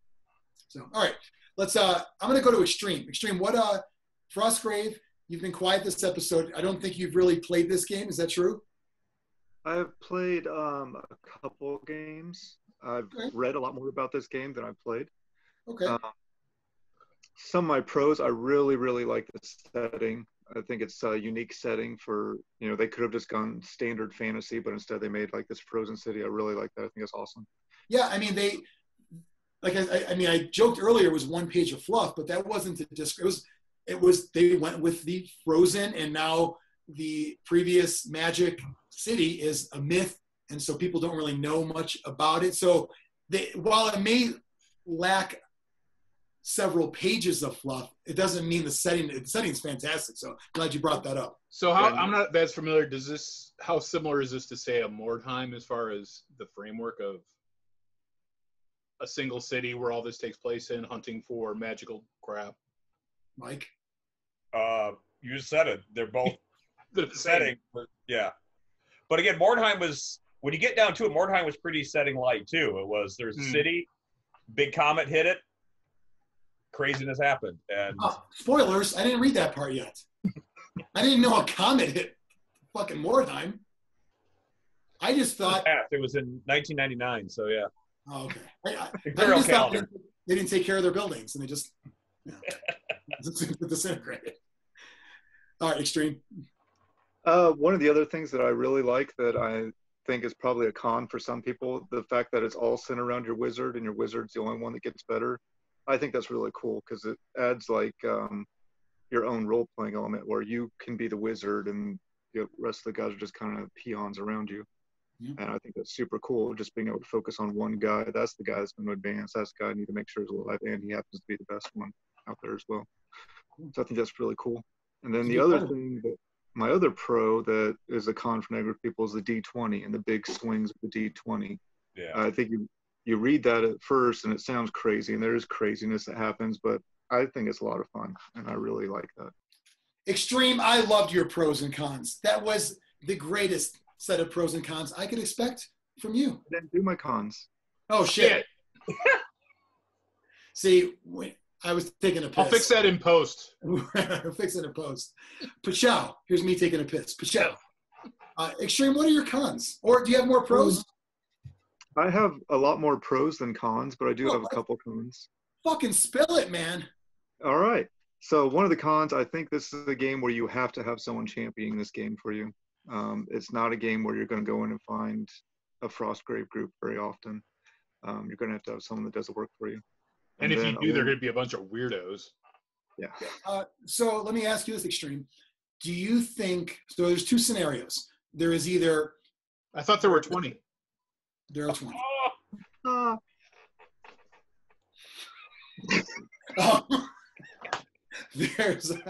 So, all right, let's. Uh, I'm going to go to Xtreme. Xtreme, what? Uh, Frostgrave. You've been quiet this episode. I don't think you've really played this game. Is that true? I've played um, a couple games. I've okay. read a lot more about this game than I've played. Okay. Um, some of my pros, I really, really like the setting. I think it's a unique setting for, you know, they could have just gone standard fantasy, but instead they made like this frozen city. I really like that. I think it's awesome. Yeah. I mean, they, like, I, I mean, I joked earlier it was one page of fluff, but that wasn't the disc. It was, it was, they went with the frozen, and now the previous magic city is a myth. And so people don't really know much about it. So they, while it may lack several pages of fluff, it doesn't mean the setting the setting's fantastic. So glad you brought that up. So how, I'm not as familiar. Does this, how similar is this to say a Mordheim as far as the framework of a single city where all this takes place in, hunting for magical crap? Mike? Uh, you said it. They're both the setting. But yeah. But again, Mordheim was, when you get down to it, Mordheim was pretty setting light too. It was, there's a hmm. city, big comet hit it, craziness happened. And oh, spoilers, I didn't read that part yet. I didn't know a comet hit fucking Mordheim. I just thought it was in nineteen ninety-nine, so yeah. Oh, okay. I, I, I just thought they, they didn't take care of their buildings and they just, you know, disintegrated. All right, Xtreme. Uh, one of the other things that I really like that I think is probably a con for some people, the fact that it's all centered around your wizard and your wizard's the only one that gets better. I think that's really cool because it adds like um, your own role-playing element where you can be the wizard and the rest of the guys are just kind of peons around you. Yeah. And I think that's super cool, just being able to focus on one guy. That's the guy that's been advanced. That's the guy I need to make sure is alive, and he happens to be the best one out there as well. So I think that's really cool. And then the other thing that my other pro that is a con for negative people is the D twenty and the big swings of the D twenty. Yeah. I think you You read that at first and it sounds crazy, and there is craziness that happens, but I think it's a lot of fun and I really like that. Xtreme, I loved your pros and cons. That was the greatest set of pros and cons I could expect from you. I didn't do my cons. Oh, shit. See, I was taking a piss. I'll fix that in post. I'll fix it in post. Pachow, here's me taking a piss. Pachow. Uh, Xtreme, what are your cons? Or do you have more pros? I have a lot more pros than cons, but I do oh, have a couple cons. Fucking spill it, man. All right. So one of the cons, I think this is a game where you have to have someone championing this game for you. Um, it's not a game where you're going to go in and find a Frostgrave group very often. Um, you're going to have to have someone that does the work for you. And, and if you do, there are going to be a bunch of weirdos. Yeah. Uh, so let me ask you this, Xtreme. Do you think, so there's two scenarios. There is either. I thought there were twenty. There are twenty. Oh. um, there's a,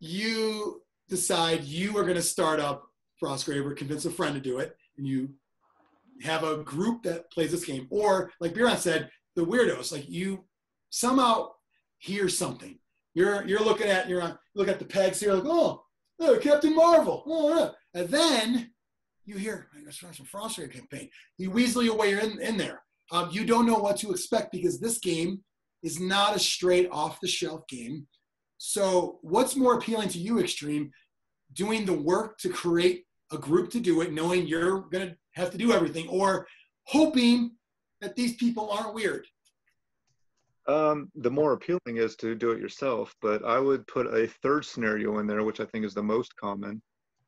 you decide you are going to start up Frostgrave or convince a friend to do it, and you have a group that plays this game. Or, like Biran said, the weirdos. Like you somehow hear something. You're you're looking at you're on you look at the pegs here, like oh, oh Captain Marvel, oh, and then. You hear, I got some Frostgrave campaign. You weasel your way in, in there. Um, you don't know what to expect because this game is not a straight off-the-shelf game. So what's more appealing to you, Xtreme, doing the work to create a group to do it, knowing you're going to have to do everything, or hoping that these people aren't weird? Um, the more appealing is to do it yourself, but I would put a third scenario in there, which I think is the most common.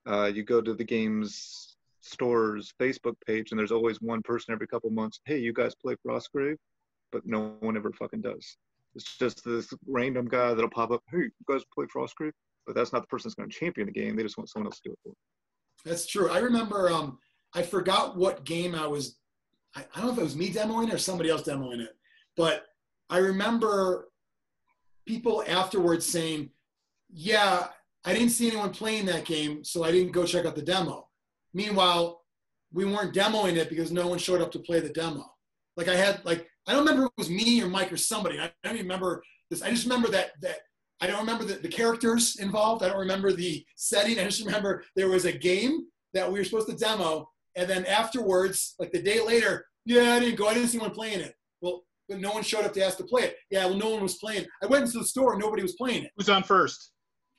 Uh, you go to the game's store's Facebook page, and there's always one person every couple months, hey, you guys play Frostgrave? But no one ever fucking does. It's just this random guy that'll pop up, hey, you guys play Frostgrave? But that's not the person that's going to champion the game. They just want someone else to do it for them. That's true. I remember, um, I forgot what game I was, I, I don't know if it was me demoing or somebody else demoing it, but I remember people afterwards saying, yeah, I didn't see anyone playing that game, so I didn't go check out the demo. Meanwhile, we weren't demoing it because no one showed up to play the demo. Like I had, like, I don't remember if it was me or Mike or somebody. I, I don't even remember this. I just remember that, that I don't remember the, the characters involved. I don't remember the setting. I just remember there was a game that we were supposed to demo. And then afterwards, like the day later, yeah, I didn't go. I didn't see anyone playing it. Well, but no one showed up to ask to play it. Yeah, well, no one was playing. I went into the store and nobody was playing it. It was on first.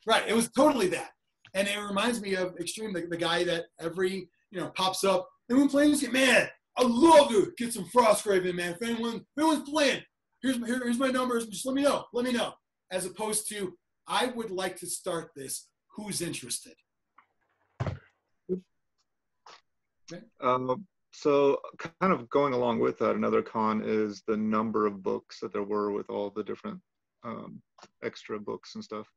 Right. It was totally that. And it reminds me of Xtreme, the, the guy that every, you know, pops up. Anyone playing this game? Man, I'd love to get some Frostgrave in, man. If, anyone, if anyone's playing, here's my, here, here's my numbers. Just let me know. Let me know. As opposed to, I would like to start this. who's interested? Okay. Um, so kind of going along with that, another con is the number of books that there were with all the different um, extra books and stuff.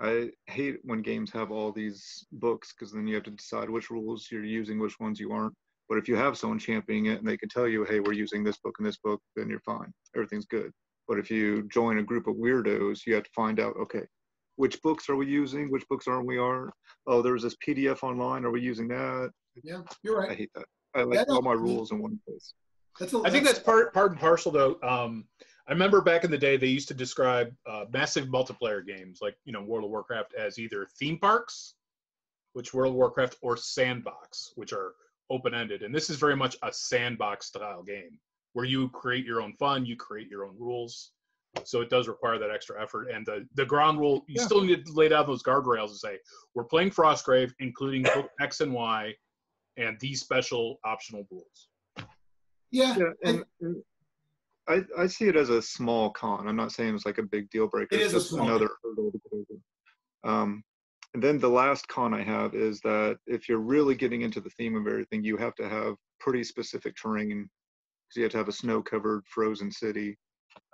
I hate when games have all these books because then you have to decide which rules you're using, which ones you aren't. But if you have someone championing it and they can tell you, hey, we're using this book and this book, then you're fine. Everything's good. But if you join a group of weirdos, you have to find out, okay, which books are we using? Which books aren't we are? Oh, there's this P D F online. Are we using that? Yeah, you're right. I hate that. I like all my rules in one place. That's a, I think that's part, part and parcel, though. Um, I remember back in the day, they used to describe uh, massive multiplayer games like, you know, World of Warcraft as either theme parks, which World of Warcraft, or sandbox, which are open-ended. And this is very much a sandbox-style game where you create your own fun, you create your own rules. So it does require that extra effort. And the, the ground rule, you yeah. still need to lay down those guardrails and say, we're playing Frostgrave, including book X and Y, and these special optional rules. Yeah. yeah and I, I see it as a small con. I'm not saying it's like a big deal breaker. It is just a small another hurdle to get over. Um, and then the last con I have is that if you're really getting into the theme of everything, you have to have pretty specific terrain. Because you have to have a snow-covered, frozen city.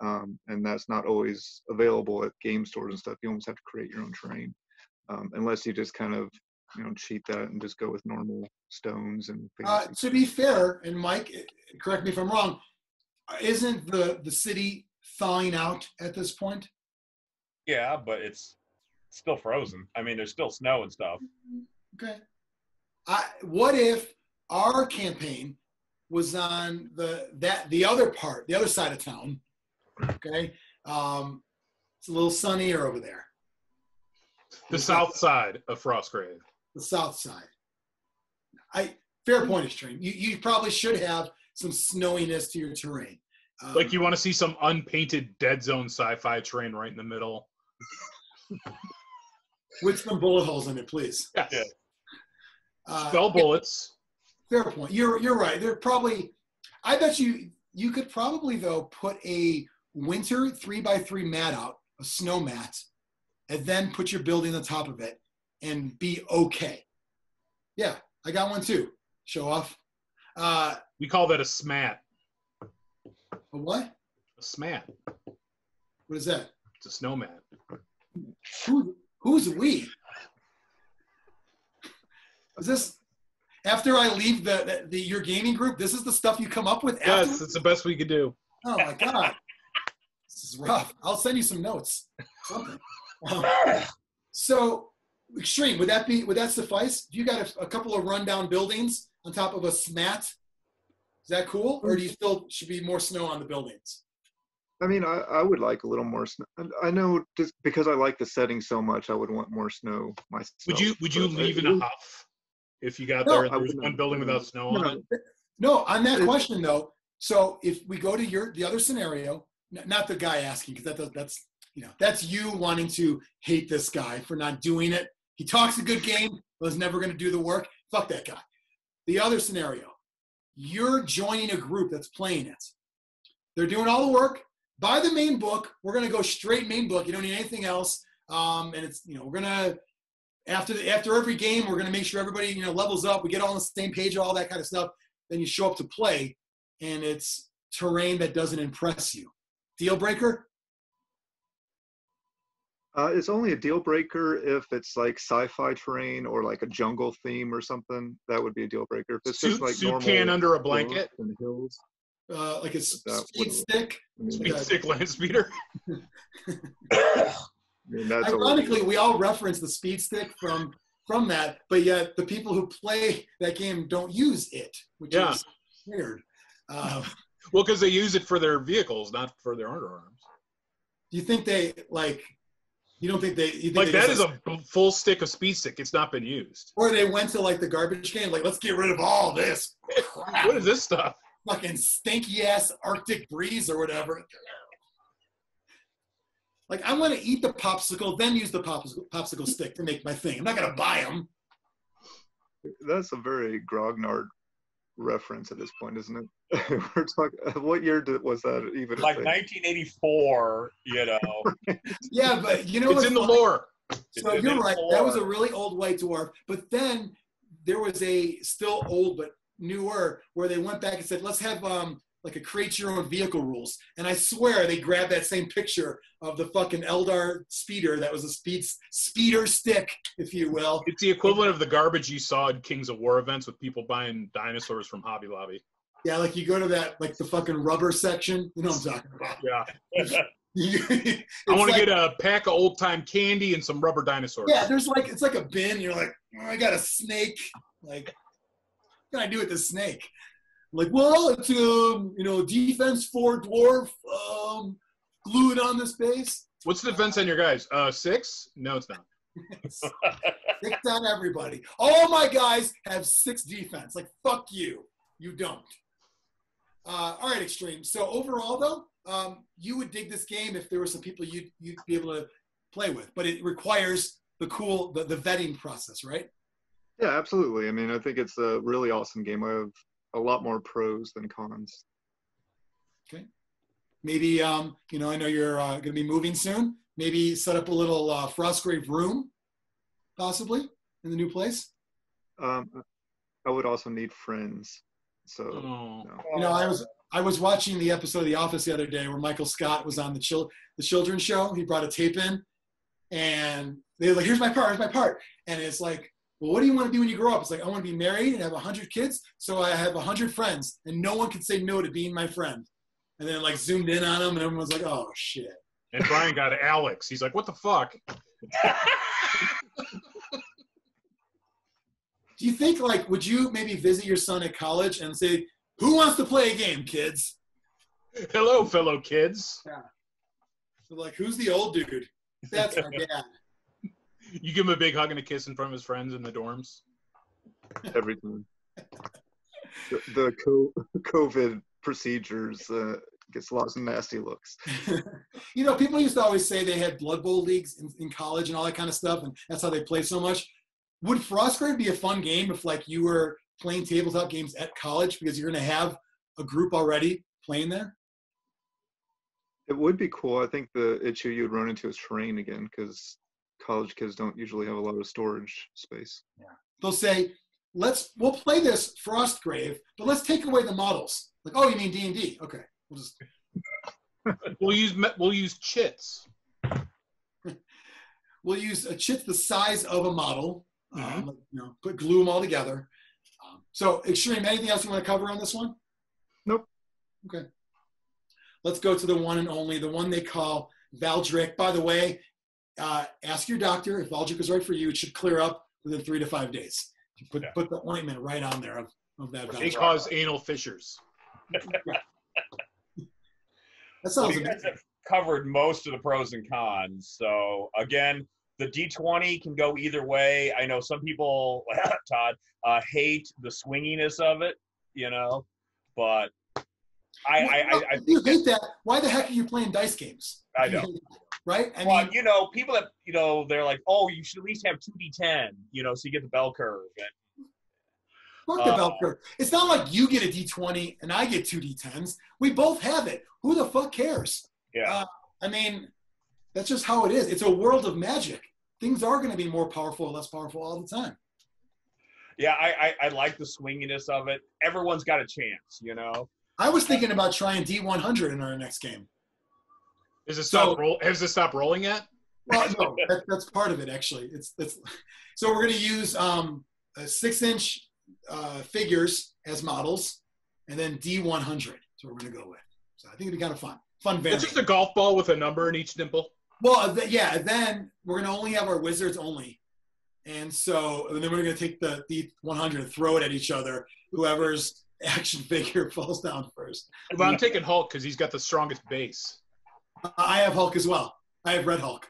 Um, and that's not always available at game stores and stuff. You almost have to create your own terrain, um, unless you just kind of, you know, cheat that and just go with normal stones and things. Uh, to be fair, and Mike, correct me if I'm wrong, isn't the the city thawing out at this point? Yeah, but it's still frozen. I mean, there's still snow and stuff. Okay. I, what if our campaign was on the that the other part, the other side of town? Okay, um, it's a little sunnier over there. The south side of Frostgrave. The south side. I fair point, Xtreme. You you probably should have some snowiness to your terrain. Um, like you want to see some unpainted Dead Zone sci-fi terrain right in the middle, with some bullet holes in it, please. Yes. Yeah. Uh, Spell bullets. Fair point. You're you're right. They're probably. I bet you you could probably though put a winter three by three mat out, a snow mat, and then put your building on top of it and be okay. Yeah, I got one too. Show off. Uh, we call that a smat. A what? A smat. What is that? It's a snow mat. Who, who's we? Is this, after I leave the, the, the your gaming group, this is the stuff you come up with after? Yes, it's the best we could do. Oh my God. This is rough. I'll send you some notes. Something. Um, so, Xtreme, would that be? Would that suffice? You got a, a couple of rundown buildings on top of a smat. Is that cool, or do you still should be more snow on the buildings? I mean, I, I would like a little more snow. I know just because I like the setting so much, I would want more snow myself. Would you? Would you but leave I, in a huff if you got no, there? And there was one building without snow no, on it. No, on that question though. So if we go to your the other scenario, not the guy asking because that does, that's. You know, that's you wanting to hate this guy for not doing it. He talks a good game, but is never going to do the work. Fuck that guy. The other scenario, you're joining a group that's playing it. They're doing all the work. Buy the main book. We're going to go straight main book. You don't need anything else. Um, and it's, you know, we're going to, after the, after every game, we're going to make sure everybody, you know, levels up. We get all on the same page, all that kind of stuff. Then you show up to play, and it's terrain that doesn't impress you. Deal breaker? Uh, it's only a deal breaker if it's like sci-fi terrain or like a jungle theme or something. That would be a deal breaker. If it's soup, just like normal can under a blanket and hills, uh, like a speed stick, speed stick land speeder. I mean, that's ironically, we all reference the speed stick from from that, but yet the people who play that game don't use it, which yeah. is weird. Uh, well, because they use it for their vehicles, not for their underarms. Do you think they like? You don't think they... You think like, they that is like, a full stick of speed stick. It's not been used. Or they went to, like, the garbage can, like, let's get rid of all this. Crap. What is this stuff? Fucking stinky-ass Arctic breeze or whatever. Like, I'm going to eat the popsicle, then use the popsicle, popsicle stick to make my thing. I'm not going to buy them. That's a very grognard reference at this point, isn't it? We're talking. What year did, was that even? Like nineteen eighty-four, you know. Yeah, but you know, it's in the lore. So you're right. That was a really old white dwarf. But then there was a still old but newer where they went back and said, let's have um, like a create your own vehicle rules. And I swear they grabbed that same picture of the fucking Eldar speeder that was a speed speeder stick, if you will. It's the equivalent of the garbage you saw in Kings of War events with people buying dinosaurs from Hobby Lobby. Yeah, like you go to that, like the fucking rubber section. You know what I'm talking about. Yeah. I want like, to get a pack of old time candy and some rubber dinosaurs. Yeah, there's like, it's like a bin. You're like, oh, I got a snake. Like, what can I do with this snake? I'm like, well, it's, um, you know, defense four dwarf, um, glued on this base. What's the defense on your guys? Uh, six? No, it's not. Six on everybody. All my guys have six defense. Like, fuck you. You don't. Uh, all right, Xtreme. So overall, though, Um, you would dig this game if there were some people you'd, you'd be able to play with, but it requires the cool, the, the vetting process, right? Yeah, absolutely. I mean, I think it's a really awesome game. I have a lot more pros than cons. Okay. Maybe, um, you know, I know you're uh, going to be moving soon. Maybe set up a little uh, Frostgrave room, possibly, in the new place. Um, I would also need friends. So, oh. no. you know, I was... I was watching the episode of The Office the other day where Michael Scott was on the, chil the children's show. He brought a tape in, and they were like, here's my part, here's my part. And it's like, well, what do you want to be when you grow up? It's like, I want to be married and have a hundred kids, so I have a hundred friends, and no one can say no to being my friend. And then, like, zoomed in on him, and everyone's like, oh, shit. And Brian got Alex. He's like, what the fuck? Do you think, like, would you maybe visit your son at college and say, who wants to play a game, kids? Hello, fellow kids. Yeah. They're like, who's the old dude? That's my dad. You give him a big hug and a kiss in front of his friends in the dorms? Everything. the the co COVID procedures uh, gets lots of nasty looks. You know, people used to always say they had Blood Bowl leagues in, in college and all that kind of stuff, and that's how they play so much. Would Frostgrave be a fun game if, like, you were playing tabletop games at college, because you're going to have a group already playing there? It would be cool. I think the issue you'd run into is terrain again, because college kids don't usually have a lot of storage space. Yeah. They'll say, let's, we'll play this Frostgrave, but let's take away the models. Like, oh, you mean D and D. Okay. We'll just. we'll use, we'll use chits. We'll use a chit the size of a model. Mm-hmm. um, you know, put, glue them all together. So, Xtreme, anything else you want to cover on this one? Nope. Okay. Let's go to the one and only, the one they call Valdric. By the way, uh, ask your doctor if Valdric is right for you. It should clear up within three to five days. You put, yeah. put the ointment right on there of, of that Valdric. They cause anal fissures. That sounds well, you guys have covered most of the pros and cons. So, again, the D twenty can go either way. I know some people, Todd, uh, hate the swinginess of it, you know, but I... Well, I, I, I you hate that. Why the heck are you playing dice games? I know. Right? I well, mean, you know, people that, you know, they're like, oh, you should at least have two D ten, you know, so you get the bell curve. And, fuck the uh, bell curve. It's not like you get a D twenty and I get two D tens. We both have it. Who the fuck cares? Yeah. Uh, I mean... That's just how it is. It's a world of magic. Things are going to be more powerful or less powerful all the time. Yeah, I, I, I like the swinginess of it. Everyone's got a chance, you know? I was thinking about trying D one hundred in our next game. Is it stop so, roll, has it stopped rolling yet? Well, no, that, that's part of it, actually. It's, it's, so we're going to use um, six-inch uh, figures as models, and then D one hundred. That's what we're going to go with. So I think it'd be kind of fun. Fun variant. It's just a golf ball with a number in each dimple. Well, th yeah, then we're going to only have our wizards only. And so and then we're going to take the, the one hundred and throw it at each other. Whoever's action figure falls down first. Well, I'm taking Hulk because he's got the strongest base. I have Hulk as well. I have Red Hulk.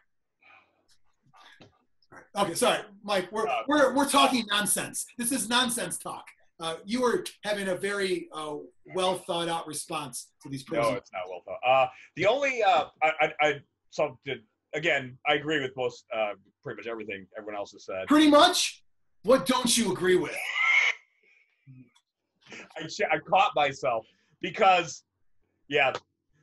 Okay, sorry, Mike. We're, we're, we're talking nonsense. This is nonsense talk. Uh, you were having a very uh, well thought out response to these pros. No, it's not well thought. Uh, the only uh, I, I, I so did, again, I agree with most uh, pretty much everything everyone else has said. Pretty much. What don't you agree with? I, I caught myself because, yeah,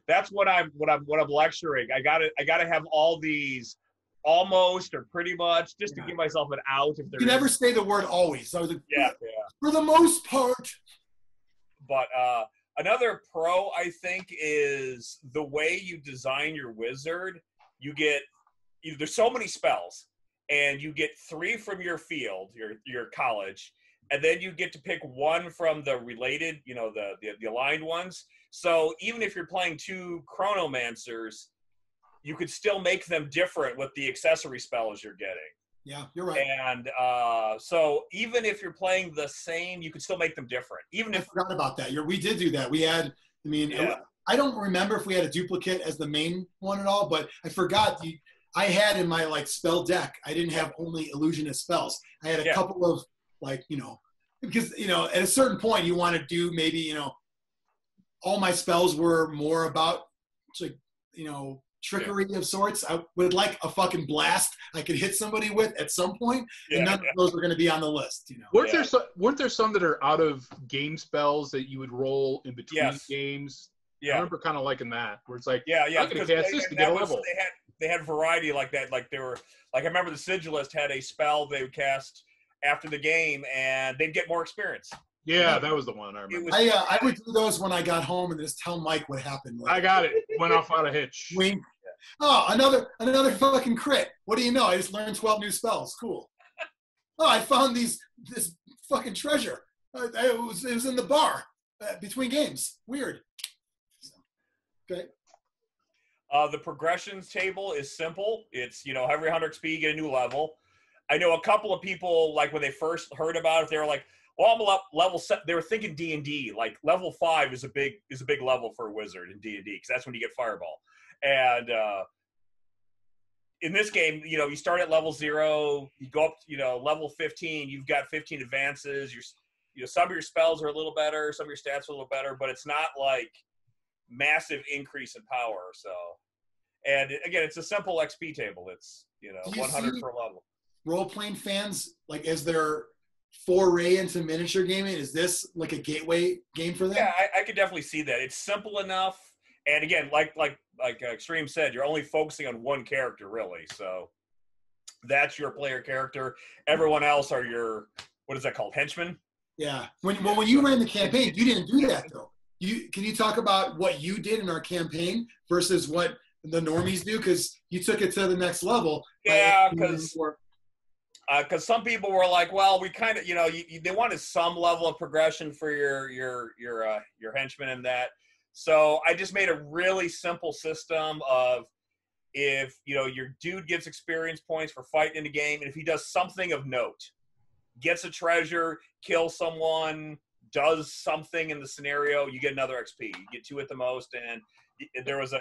that's what I'm what I'm what I'm lecturing. I gotta I gotta have all these almost or pretty much, just yeah. to give myself an out. If there you is. never say the word always. So the, yeah, yeah. For the most part. But uh, another pro, I think, is the way you design your wizard. You get, you, there's so many spells, and you get three from your field, your your college, and then you get to pick one from the related, you know, the the, the aligned ones. So even if you're playing two Chronomancers, you could still make them different with the accessory spells you're getting. Yeah, you're right. And uh, so even if you're playing the same, you could still make them different. Even I if forgot about that. You're, we did do that. We had, I mean, yeah. I don't remember if we had a duplicate as the main one at all, but I forgot. The, I had in my, like, spell deck, I didn't have only illusionist spells. I had a yeah. couple of, like, you know, because, you know, at a certain point you want to do maybe, you know, all my spells were more about, like, you know, trickery yeah. of sorts. I would like a fucking blast I could hit somebody with at some point, and yeah, none yeah. of those are going to be on the list. You know, weren't yeah. there some, weren't there some that are out of game spells that you would roll in between yes. games? Yeah, I remember kind of liking that, where it's like, yeah, yeah, I'm going to cast this to get a level. They had they had variety like that. Like, they were like, I remember the Sigilist had a spell they would cast after the game, and they'd get more experience. Yeah, that was the one I remember. Was, I, uh, I would do those when I got home and just tell Mike what happened. Like, I got it. Went off on a hitch. Wink. Oh, another another fucking crit. What do you know? I just learned twelve new spells. Cool. Oh, I found these this fucking treasure. Uh, it, was, it was in the bar uh, between games. Weird. So, okay. Uh, the progressions table is simple. It's, you know, every one hundred X P you get a new level. I know a couple of people, like, when they first heard about it, they were like, well, I'm up level set. They were thinking D and D, like level five is a big is a big level for a wizard in D and D, because that's when you get Fireball. And uh, in this game, you know, you start at level zero, you go up, you know, level fifteen. You've got fifteen advances. Your, you know, some of your spells are a little better, some of your stats are a little better, but it's not like massive increase in power. So, and again, it's a simple X P table. It's, you know, you one hundred per level. Role playing fans, like, as their foray into miniature gaming, is this like a gateway game for them? Yeah, I, I could definitely see that. It's simple enough, and again, like like like Xtreme said, you're only focusing on one character really. So that's your player character. Everyone else are your, what is that called, henchmen? Yeah. When well, when you ran the campaign, you didn't do that though. You can you talk about what you did in our campaign versus what the normies do, because you took it to the next level. Yeah, because. Because uh, some people were like, "Well, we kind of, you know, you, you, they wanted some level of progression for your your your uh, your henchmen and that." So I just made a really simple system of, if you know your dude gets experience points for fighting in the game, and if he does something of note, gets a treasure, kills someone, does something in the scenario, you get another X P. You get two at the most, and there was a.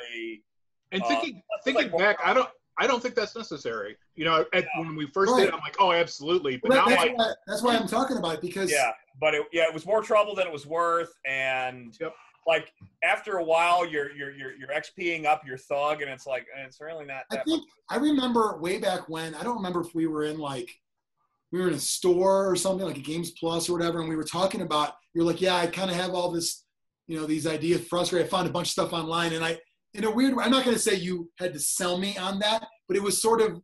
And thinking uh, thinking like, back, I don't. I don't think that's necessary. You know, at, yeah. when we first right. did, I'm like, oh, absolutely. But well, now that's, I, why, that's why I'm talking about it, because yeah, but it, yeah, it was more trouble than it was worth, and yep. like after a while, you're you're you're you're XPing up your thug, and it's like, and it's really not. That I think much. I remember way back when, I don't remember if we were in like we were in a store or something, like a Games Plus or whatever, and we were talking about. You're like, yeah, I kind of have all this, you know, these ideas. Frustrated. I found a bunch of stuff online, and I. In a weird way, I'm not going to say you had to sell me on that, but it was sort of,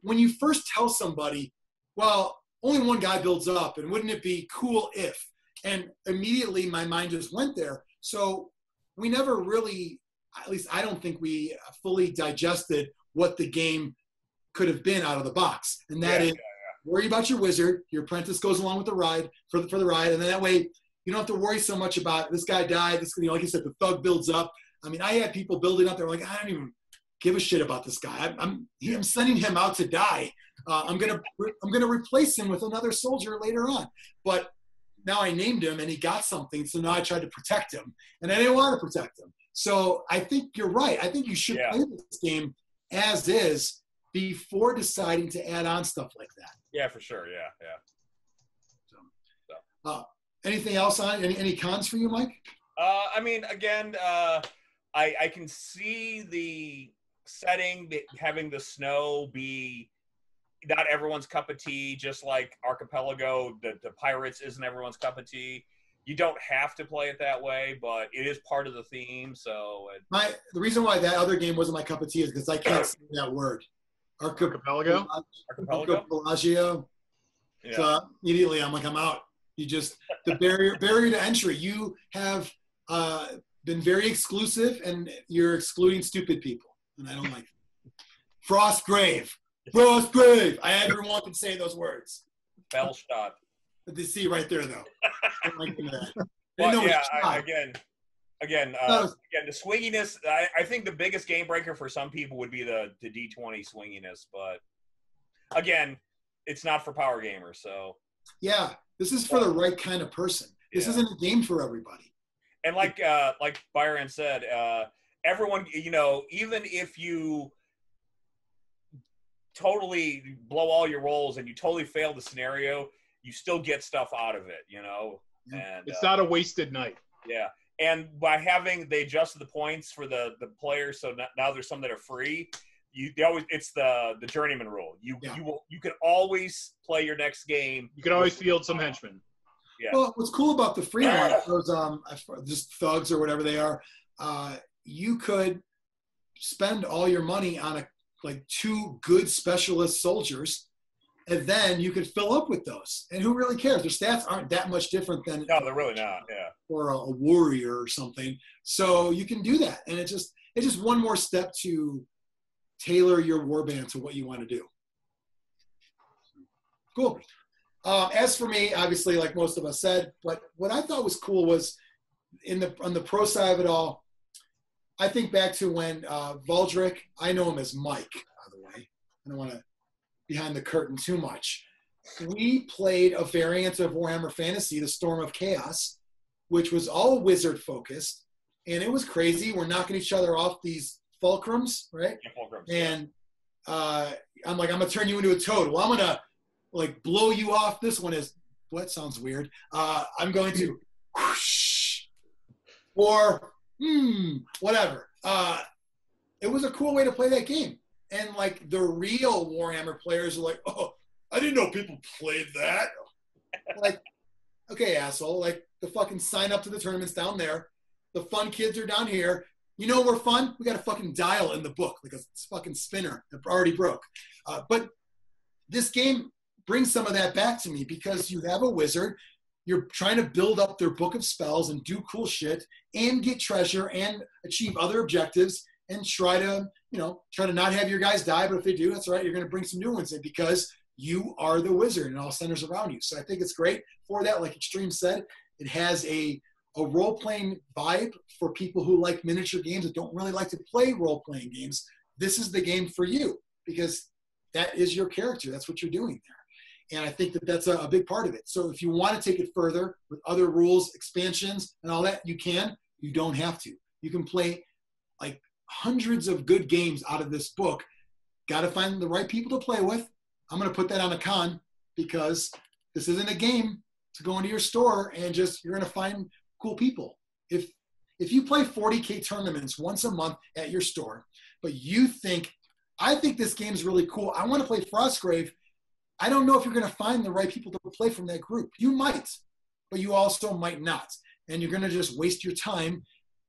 when you first tell somebody, well, only one guy builds up, and wouldn't it be cool if? And immediately my mind just went there. So we never really, at least I don't think we fully digested what the game could have been out of the box. And that yeah, is, yeah, yeah. worry about your wizard, your apprentice goes along with the ride, for the, for the ride, and then that way you don't have to worry so much about, this guy died, this, you know, like you said, the thug builds up. I mean, I had people building up. They were like, I don't even give a shit about this guy. I'm, I'm, I'm sending him out to die. Uh, I'm gonna, I'm gonna replace him with another soldier later on. But now I named him, and he got something. So now I tried to protect him, and I didn't want to protect him. So I think you're right. I think you should yeah. play this game as is before deciding to add on stuff like that. Yeah, for sure. Yeah, yeah. So, so. Uh, anything else on any any cons for you, Mike? Uh, I mean, again. Uh... I, I can see the setting, having the snow be not everyone's cup of tea, just like Archipelago, the, the Pirates isn't everyone's cup of tea. You don't have to play it that way, but it is part of the theme. So it, my, the reason why that other game wasn't my cup of tea is because I can't say that word. Archipelago? Archipelago? Archipelago. Yeah. So immediately I'm like, I'm out. You just, the barrier barrier to entry, you have uh, been very exclusive and you're excluding stupid people. And I don't like it. Frostgrave. Frostgrave. I never want to say those words. Felstad. They see right there though. I don't like that. Well, yeah, I, again, again, uh, again, the swinginess, I, I think the biggest game breaker for some people would be the, the D twenty swinginess, but again, it's not for power gamers, so. Yeah, this is for the right kind of person. This yeah. isn't a game for everybody. And like uh, like Biran said, uh, everyone, you know, even if you totally blow all your rolls and you totally fail the scenario, you still get stuff out of it, you know? And, it's uh, not a wasted night. Yeah. And by having, they adjusted the points for the, the players, so not, now there's some that are free. You, they always, it's the the journeyman rule. You yeah. you will you can always play your next game. You can always field some henchmen. Yeah. Well, what's cool about the free one, those um just thugs or whatever they are, uh, you could spend all your money on a like two good specialist soldiers, and then you could fill up with those. And who really cares? Their stats aren't that much different than no, they're really not. Yeah, or a, a warrior or something. So you can do that, and it's just it's just one more step to tailor your warband to what you want to do. Cool. Um, as for me, obviously, like most of us said, but what I thought was cool was in the on the pro side of it all, I think back to when uh, Valdric, I know him as Mike, by the way. I don't want to behind the curtain too much. We played a variant of Warhammer Fantasy, the Storm of Chaos, which was all wizard focused, and it was crazy. We're knocking each other off these fulcrums, right? Yeah, fulcrums. And uh, I'm like, I'm gonna turn you into a toad. Well, I'm gonna like blow you off. This one is what well, sounds weird. Uh, I'm going to whoosh, or hmm, whatever. Uh, it was a cool way to play that game, and like the real Warhammer players are like, oh, I didn't know people played that. Like, okay, asshole. Like the fucking sign up to the tournaments down there. The fun kids are down here. You know we're fun? We got a fucking dial in the book, like a fucking spinner that already broke. Uh, but this game brings some of that back to me because you have a wizard, you're trying to build up their book of spells and do cool shit and get treasure and achieve other objectives and try to, you know, try to not have your guys die, but if they do, that's all right, you're gonna bring some new ones in because you are the wizard and all centers around you. So I think it's great for that, like Xtreme said, it has a a role-playing vibe for people who like miniature games that don't really like to play role-playing games. This is the game for you because that is your character. That's what you're doing there. And I think that that's a, a big part of it. So if you want to take it further with other rules, expansions, and all that, you can. You don't have to. You can play like hundreds of good games out of this book. Got to find the right people to play with. I'm going to put that on a con because this isn't a game to go into your store and just, you're going to find cool people. If if you play forty K tournaments once a month at your store, but you think, I think this game's really cool, I want to play Frostgrave, I don't know if you're going to find the right people to play from that group. You might, but you also might not. And you're going to just waste your time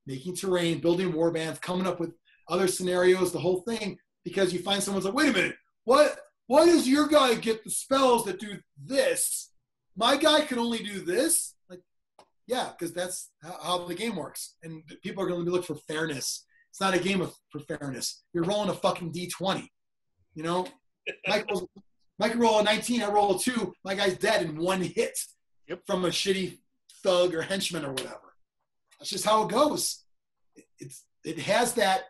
making terrain, building warbands, coming up with other scenarios, the whole thing, because you find someone's like, wait a minute, what? Why does your guy get the spells that do this? My guy can only do this? Yeah, because that's how the game works. And people are going to look for fairness. It's not a game of, for fairness. You're rolling a fucking D twenty. You know? Mike, rolls, Mike roll a nineteen, I roll a two. My guy's dead in one hit yep. from a shitty thug or henchman or whatever. That's just how it goes. It, it's, it has that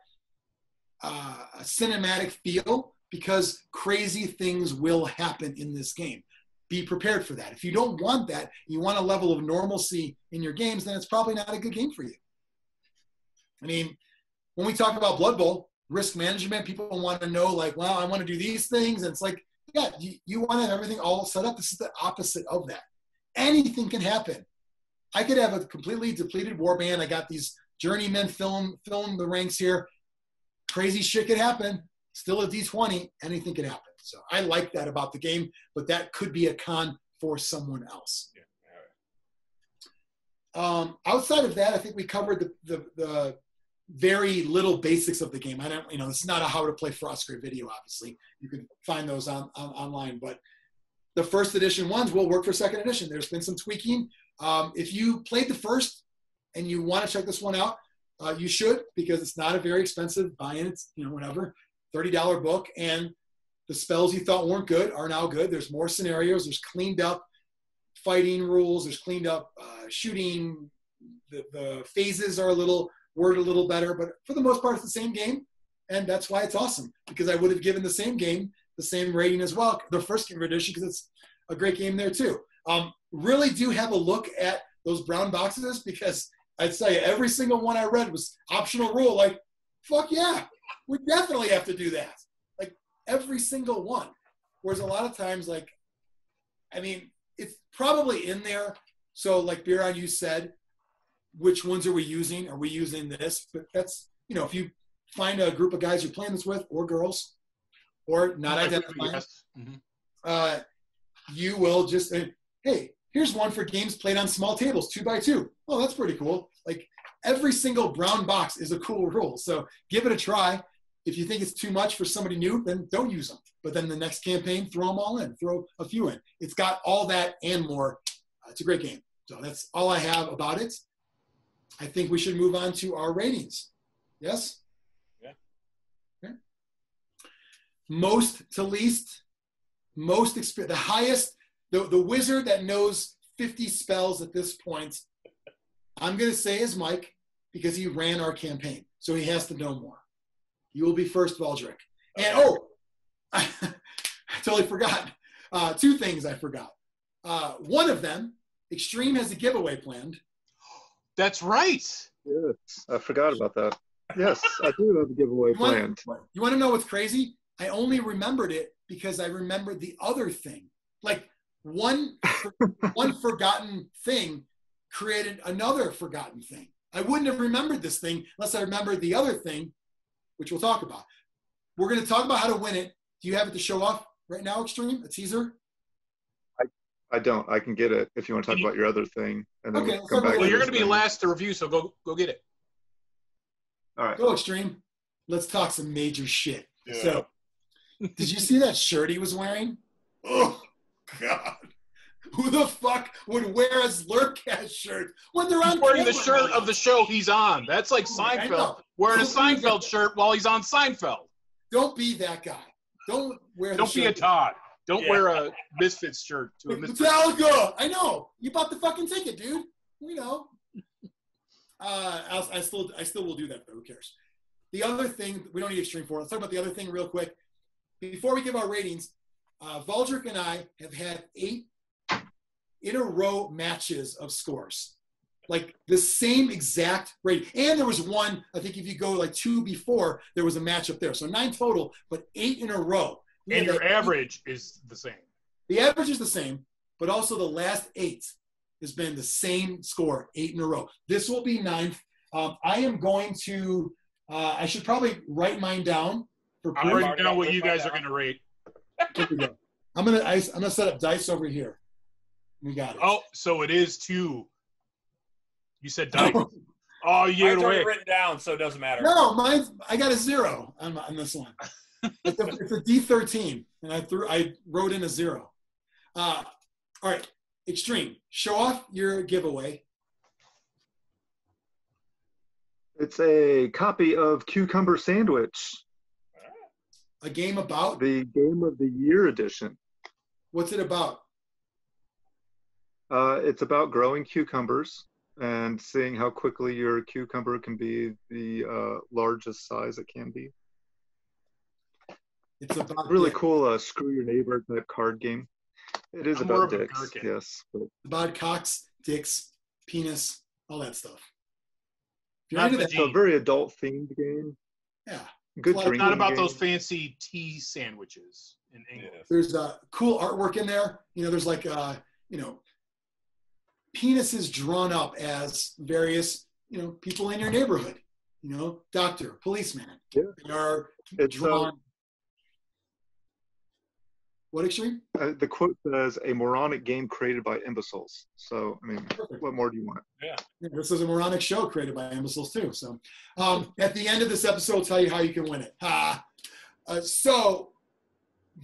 uh, cinematic feel because crazy things will happen in this game. Be prepared for that. If you don't want that, you want a level of normalcy in your games, then it's probably not a good game for you. I mean, when we talk about Blood Bowl, risk management, people want to know like, well, I want to do these things. And it's like, yeah, you, you want to have everything all set up. This is the opposite of that. Anything can happen. I could have a completely depleted warband. I got these journeymen filling, filling the ranks here. Crazy shit could happen. Still a D twenty, anything could happen. So I like that about the game, but that could be a con for someone else. Yeah. All right. Um, outside of that, I think we covered the, the, the very little basics of the game. I don't, you know, it's not a how to play Frostgrave video, obviously. You can find those on, on online, but the first edition ones will work for second edition. There's been some tweaking. Um, if you played the first and you want to check this one out, uh, you should, because it's not a very expensive buy-in. It's, you know, whatever, thirty dollar book, and the spells you thought weren't good are now good. There's more scenarios. There's cleaned up fighting rules. There's cleaned up uh, shooting. The, the phases are a little word a little better, but for the most part, it's the same game, and that's why it's awesome. Because I would have given the same game the same rating as well, the first game edition, because it's a great game there too. Um, really do have a look at those brown boxes, because I'd say every single one I read was optional rule. Like, fuck yeah, we definitely have to do that. Like every single one. Whereas a lot of times, like, I mean, it's probably in there. So like Biran, you said, which ones are we using? Are we using this? But that's, you know, if you find a group of guys you're playing this with, or girls, or not identifying, yes. mm-hmm. uh, you will just say, hey, here's one for games played on small tables, two by two. Oh, that's pretty cool. Like every single brown box is a cool rule. So give it a try. If you think it's too much for somebody new, then don't use them. But then the next campaign, throw them all in, throw a few in. It's got all that and more. Uh, it's a great game. So that's all I have about it. I think we should move on to our ratings. Yes? Yeah. Okay. Most to least, most experience, the highest, the, the wizard that knows fifty spells at this point, I'm going to say is Mike, because he ran our campaign. So he has to know more. You will be first, Valdric. Okay. And oh, I, I totally forgot. Uh, two things I forgot. Uh, one of them, Xtreme has a giveaway planned. That's right. Yes, I forgot about that. Yes, I do have a giveaway you planned. Want, you want to know what's crazy? I only remembered it because I remembered the other thing. Like one, one forgotten thing created another forgotten thing. I wouldn't have remembered this thing unless I remembered the other thing, which we'll talk about. We're going to talk about how to win it. Do you have it to show off right now, Xtreme? A teaser? I don't. I can get it if you want to talk about your other thing. And then okay, we'll come back. Well, you're going to be last to review, so go go get it. All right. Go, Xtreme. Let's talk some major shit. Yeah. So, did you see that shirt he was wearing? Oh, God. Who the fuck would wear a Zlurpcast shirt when they're on he's wearing the shirt of the show he's on. That's like oh, Seinfeld. Wearing don't a Seinfeld shirt while he's on Seinfeld. Don't be that guy. Don't wear the don't shirt. Don't be a Todd. Don't yeah. wear a Misfits shirt to a Misfits shirt. I know. You bought the fucking ticket, dude. We know. Uh, I, I, still, I still will do that, though. Who cares? The other thing, we don't need Xtreme for. Let's talk about the other thing real quick. Before we give our ratings, uh, Valdric and I have had eight in a row matches of scores. Like the same exact rating. And there was one, I think if you go like two before, there was a match up there. So nine total, but eight in a row. And your average is the same. The average is the same, but also the last eight has been the same score, eight in a row. This will be ninth. Um, I am going to, uh, I should probably write mine down. For I'm writing down what you guys are going to rate. Here we go. I'm going to I'm gonna set up dice over here. We got it. Oh, so it is two. You said dice. Oh, you had already written down, so it doesn't matter. No, mine's, I got a zero on, on this one. It's a, it's a D thirteen, and I threw. I wrote in a zero. Uh, all right, Xtreme, show off your giveaway. It's a copy of Cucumber Sandwich. A game about? The Game of the Year edition. What's it about? Uh, it's about growing cucumbers and seeing how quickly your cucumber can be the uh, largest size it can be. It's about really dick. Cool uh, screw your neighbor type card game. It is I'm about dicks, yes. But. About cocks, dicks, penis, all that stuff. It's a very adult themed game. Yeah. Good well, it's not about game. Those fancy tea sandwiches in English. Yeah. There's uh, cool artwork in there. You know, there's like, uh, you know, penises drawn up as various, you know, people in your neighborhood. You know, doctor, policeman. Yeah. They are it's, drawn. Uh, What, Xtreme? Uh, the quote says, a moronic game created by imbeciles. So, I mean, perfect. What more do you want? Yeah. yeah. This is a moronic show created by imbeciles, too. So, um, at the end of this episode, I'll tell you how you can win it. Ha! Uh, so,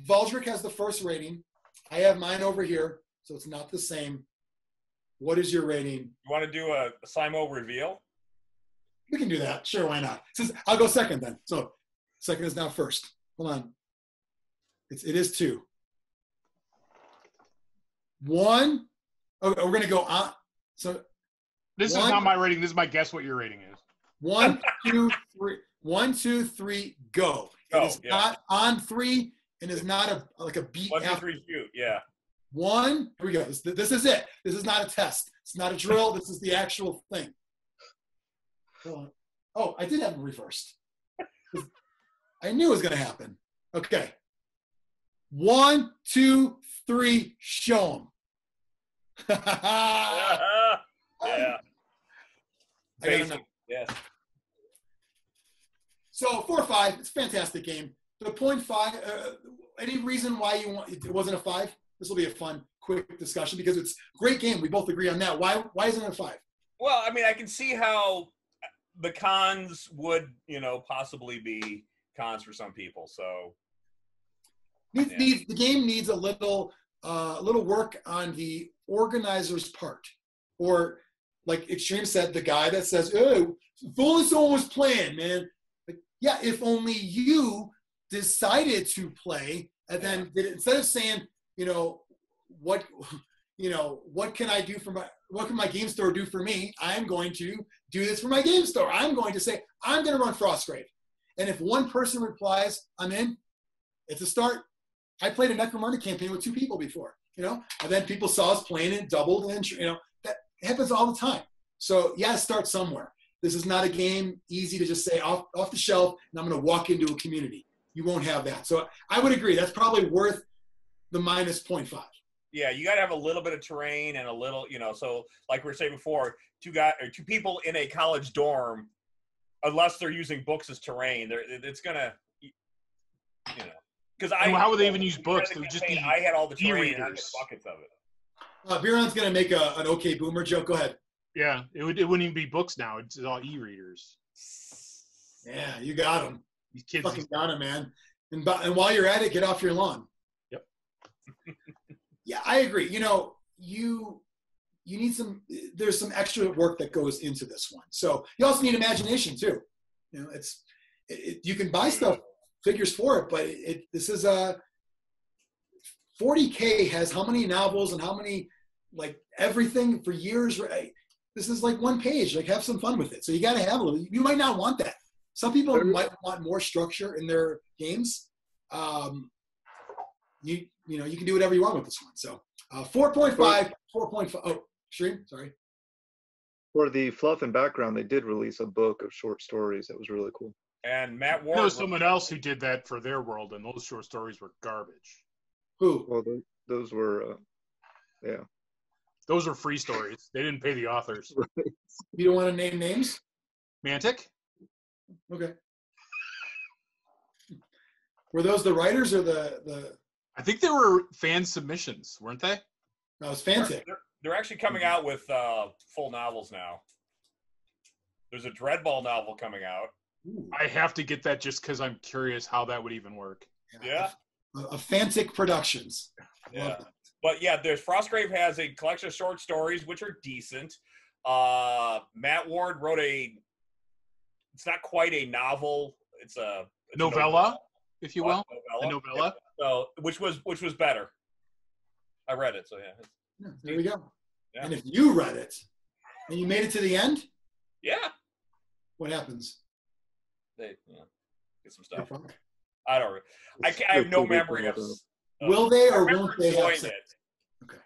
Valdric has the first rating. I have mine over here, so it's not the same. What is your rating? You want to do a, a Simo reveal? We can do that. Sure, why not? Since I'll go second then. So, second is now first. Hold on. It's, it is two. One. Okay, we're going to go on. So, this one, is not my rating. This is my guess what your rating is. One, two, three. One, two, three, go. go it is yeah. not on three and is not a like a beat. One, two, three, shoot. Yeah. One, here we go. This, this is it. This is not a test. It's not a drill. This is the actual thing. Oh, I did have it reversed. I knew it was going to happen. Okay. One, two, three, show them. yeah. yeah. Basic. Yes. So four or five, it's a fantastic game. The point five, uh, any reason why you want it wasn't a five? This will be a fun, quick discussion because it's a great game. We both agree on that. Why why isn't it a five? Well, I mean, I can see how the cons would, you know, possibly be cons for some people. So needs, yeah. needs, the game needs a little uh, little work on the organizer's part. Or like Xtreme said, the guy that says, oh, if only someone was playing, man. Like, yeah, if only you decided to play and yeah. then did it, instead of saying, you know, what, you know, what can I do for my, what can my game store do for me? I'm going to do this for my game store. I'm going to say, I'm going to run Frostgrave. And if one person replies, I'm in, it's a start. I played a Necromunda campaign with two people before, you know, and then people saw us playing and doubled and, you know, that happens all the time. So yeah, start somewhere. This is not a game easy to just say off, off the shelf and I'm going to walk into a community. You won't have that. So I would agree. That's probably worth the minus point five. Yeah, you got to have a little bit of terrain and a little, you know, so like we were saying before, two guys or two people in a college dorm, unless they're using books as terrain, they're, it's going to, you know, because I. Well, how would they even use books? They would just be. I had all the terrain and I had buckets of it. Uh, Biran's going to make a, an okay boomer joke. Go ahead. Yeah, it, would, it wouldn't even be books now. It's all e-readers. Yeah, you got them. These kids. Fucking got them, man. And, and while you're at it, get off your lawn. Yeah, I agree. You know, you you need some. There's some extra work that goes into this one. So you also need imagination too. You know, it's it, you can buy stuff, figures for it, but it this is a forty K has how many novels and how many like everything for years. Right? This is like one page. Like have some fun with it. So you got to have a little. You might not want that. Some people might want more structure in their games. Um, you. You know, you can do whatever you want with this one. So uh, four point five, four point five. Oh, Xtreme, sorry. For the fluff and background, they did release a book of short stories that was really cool. And Matt Ward. I know someone else who did that for their world, and those short stories were garbage. Who? Well, they, those were, uh, yeah. Those were free stories. They didn't pay the authors. Right. You don't want to name names? Mantic? Okay. Were those the writers or the the... I think they were fan submissions, weren't they? No, it was fanfic. They're, they're actually coming out with uh, full novels now. There's a Dreadball novel coming out. Ooh. I have to get that just because I'm curious how that would even work. Yeah. yeah. A, a Fantic Productions. Yeah. But yeah, there's Frostgrave has a collection of short stories, which are decent. Uh, Matt Ward wrote a, it's not quite a novel. It's a it's novella, a novella, if you will. Novella. A novella. Yeah. So, which was which was better. I read it, so yeah. yeah there we go. Yeah. And if you read it, and you made it to the end, yeah. What happens? They yeah, get some stuff. I don't. I, can't, I have no memory of. Uh, Will they or won't they have sex? It. Okay.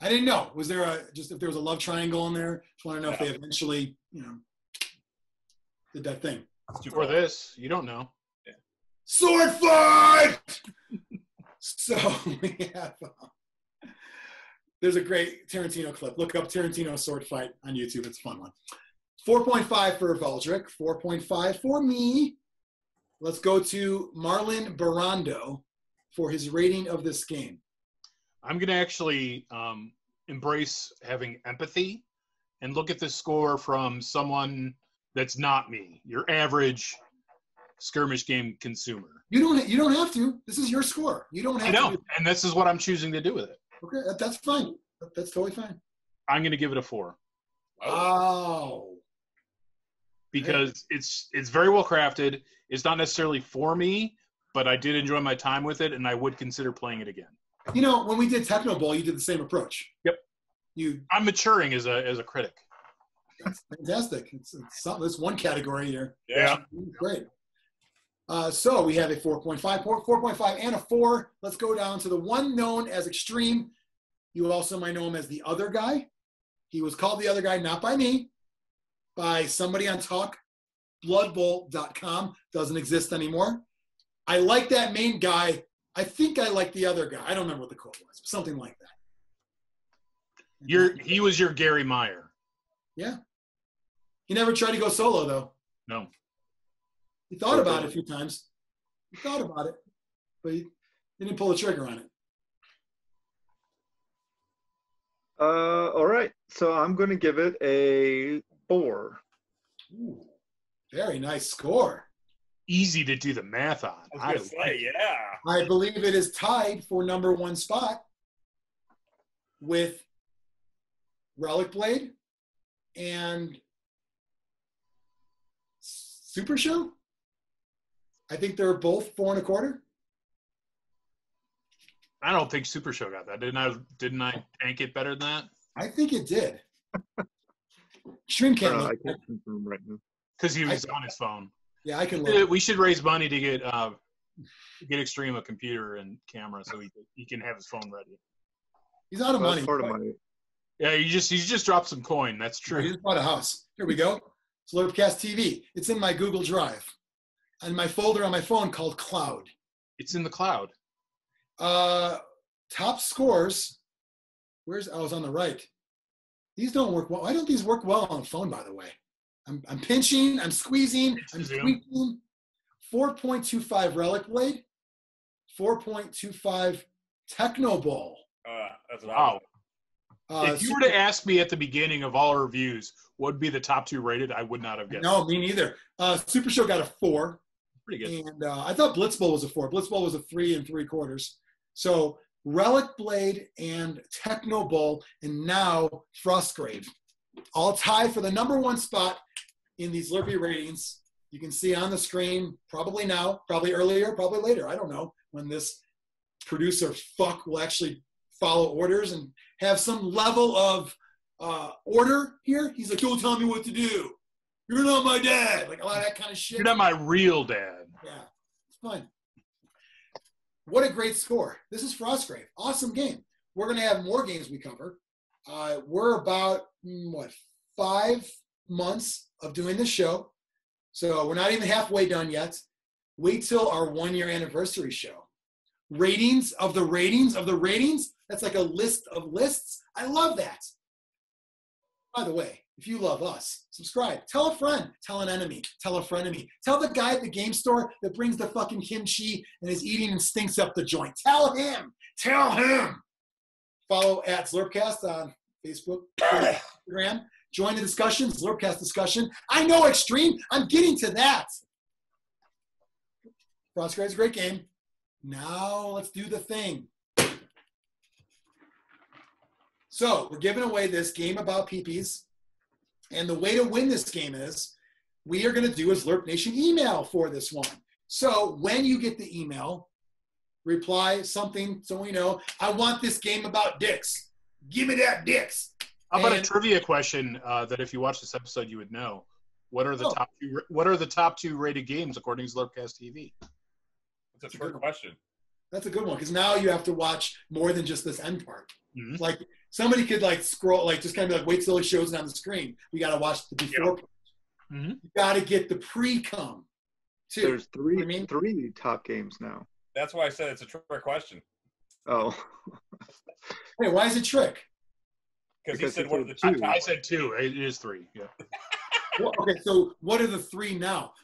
I didn't know. Was there a just if there was a love triangle in there? Just want to know yeah. if they eventually, you know, did that thing. Or this, you don't know. Sword fight! So we have, uh, there's a great Tarantino clip. Look up Tarantino sword fight on YouTube. It's a fun one. four point five for Valdric, four point five for me. Let's go to Marlon Barando for his rating of this game? I'm going to actually um, embrace having empathy and look at this score from someone that's not me, your average skirmish game consumer. You don't, you don't have to. This is your score. You don't have I know, to do and this is what I'm choosing to do with it. Okay, that, that's fine. That, that's totally fine. I'm going to give it a four. Oh. Because hey. it's it's very well crafted. It's not necessarily for me, but I did enjoy my time with it, and I would consider playing it again. You know, when we did Techno Bowl, you did the same approach. Yep. You. I'm maturing as a as a critic. That's fantastic. It's, it's, it's one category here. Yeah. Great. Uh, so we have a four point five, four point five, and a four. Let's go down to the one known as Xtreme. You also might know him as the other guy. He was called the other guy, not by me, by somebody on Talk. blood bowl dot com doesn't exist anymore. I like that main guy. I think I like the other guy. I don't remember what the quote was, but something like that. You're, he was your Gary Meyer. Yeah. He never tried to go solo, though. No. He thought about it a few times. He thought about it, but he didn't pull the trigger on it. Uh, all right, so I'm going to give it a four. Ooh, very nice score. Easy to do the math on. I, I say, yeah. I believe it is tied for number one spot with Relic Blade and Super Show. I think they're both four and a quarter. I don't think Super Show got that. Didn't I? Didn't I tank it better than that? I think it did. Stream can't look uh, right now because he was I, on his phone. Yeah, I can. Look. We should raise money to get uh, get Xtreme a computer and camera so he he can have his phone ready. He's out of well, money. Part of money. Yeah, you just he's just dropped some coin. That's true. He just bought a house. Here we go. It's Zlurpcast T V. It's in my Google Drive, and my folder on my phone called Cloud. It's in the cloud. Uh, top scores. Where's I was on the right. These don't work well. Why don't these work well on the phone? By the way, I'm I'm pinching. I'm squeezing. I'm squeezing. Four point two five Relic Blade. Four point two five Techno Bowl. Uh, that's wow. Uh, if you were to ask me at the beginning of all reviews what would be the top two rated, I would not have guessed. No, me neither. Uh, Super Show got a four. Pretty good. And uh, I thought Blitz Bowl was a four. Blitz Bowl was a three and three quarters. So Relic Blade and Techno Bowl and now Frostgrave all tied for the number one spot in these Zlurpy ratings. You can see on the screen probably now, probably earlier, probably later. I don't know when this producer fuck will actually follow orders and have some level of uh, order here. He's like, don't tell me what to do. You're not my dad. Like a lot of that kind of shit. You're not my real dad. Yeah, it's fun. What a great score. This is Frostgrave. Awesome game. We're going to have more games we cover. Uh, we're about, what, five months of doing this show. So we're not even halfway done yet. Wait till our one-year anniversary show. Ratings of the ratings of the ratings. That's like a list of lists. I love that. By the way, if you love us, subscribe. Tell a friend. Tell an enemy. Tell a frenemy. Tell the guy at the game store that brings the fucking kimchi and is eating and stinks up the joint. Tell him. Tell him. Follow at Zlurpcast on Facebook, Instagram. Join the discussion, Zlurpcast discussion. I know Xtreme. I'm getting to that. Frostgrave is a great game. Now let's do the thing. So we're giving away this game about peepees. And the way to win this game is we are going to do a Zlurp Nation email for this one. So when you get the email, reply something so we know. I want this game about dicks. Give me that dicks. How about and, a trivia question uh, that if you watch this episode, you would know. What are the oh. top two? What are the top two rated games according to Zlurpcast T V? That's a fair question. That's a good one because now you have to watch more than just this end part. Mm-hmm. Like. Somebody could like scroll, like just kind of be like, wait till it shows it on the screen. We got to watch the before. Yep. Mm-hmm. You got to get the pre-com too. There's three, you know I mean? three top games now. That's why I said it's a trick question. Oh. Hey, why is it trick? Because he said one of the two. I, I said two. It is three. Yeah. Well, okay, so what are the three now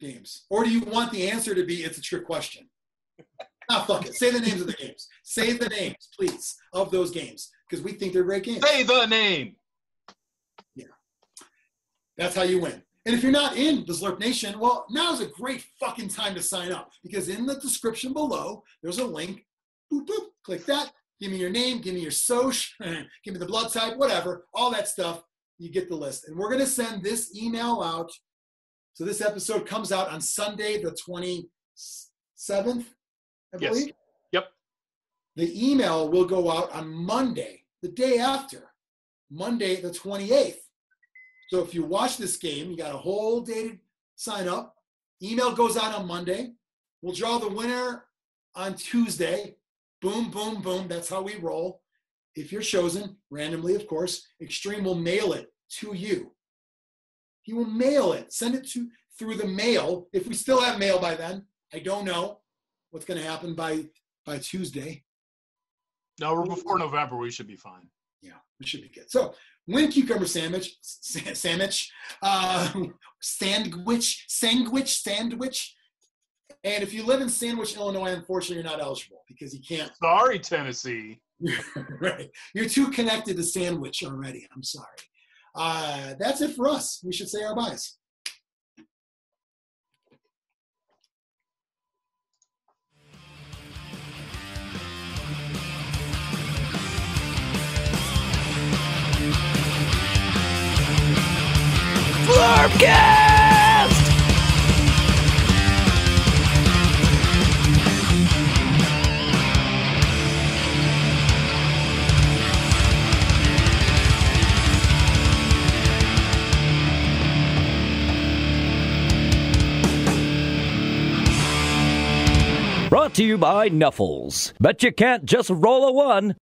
games? Or do you want the answer to be it's a trick question? Ah, fuck it. Say the names of the games. Say the names, please, of those games, because we think they're great games. Say the name. Yeah. That's how you win. And if you're not in the Zlurp Nation, well, now's a great fucking time to sign up, because in the description below, there's a link. Boop, boop. Click that. Give me your name. Give me your soc. Give me the blood type, whatever. All that stuff. You get the list. And we're going to send this email out. So this episode comes out on Sunday, the twenty-seventh, I believe. Yes. Yep. The email will go out on Monday, the day after, Monday, the twenty-eighth. So if you watch this game, you got a whole day to sign up. Email goes out on Monday. We'll draw the winner on Tuesday. Boom, boom, boom. That's how we roll. If you're chosen, randomly, of course, Xtreme will mail it to you. He will mail it, send it to through the mail. If we still have mail by then, I don't know what's going to happen by, by Tuesday. No, we're before November. We should be fine. Yeah, we should be good. So, win Cucumber Sandwich, sandwich, uh, sandwich, sandwich, sandwich. And if you live in Sandwich, Illinois, unfortunately, you're not eligible because you can't. Sorry, Tennessee. Right. You're too connected to Sandwich already. I'm sorry. Uh, that's it for us. We should say our byes. Zlurpcast! Brought to you by Nuffles. Bet you can't just roll a one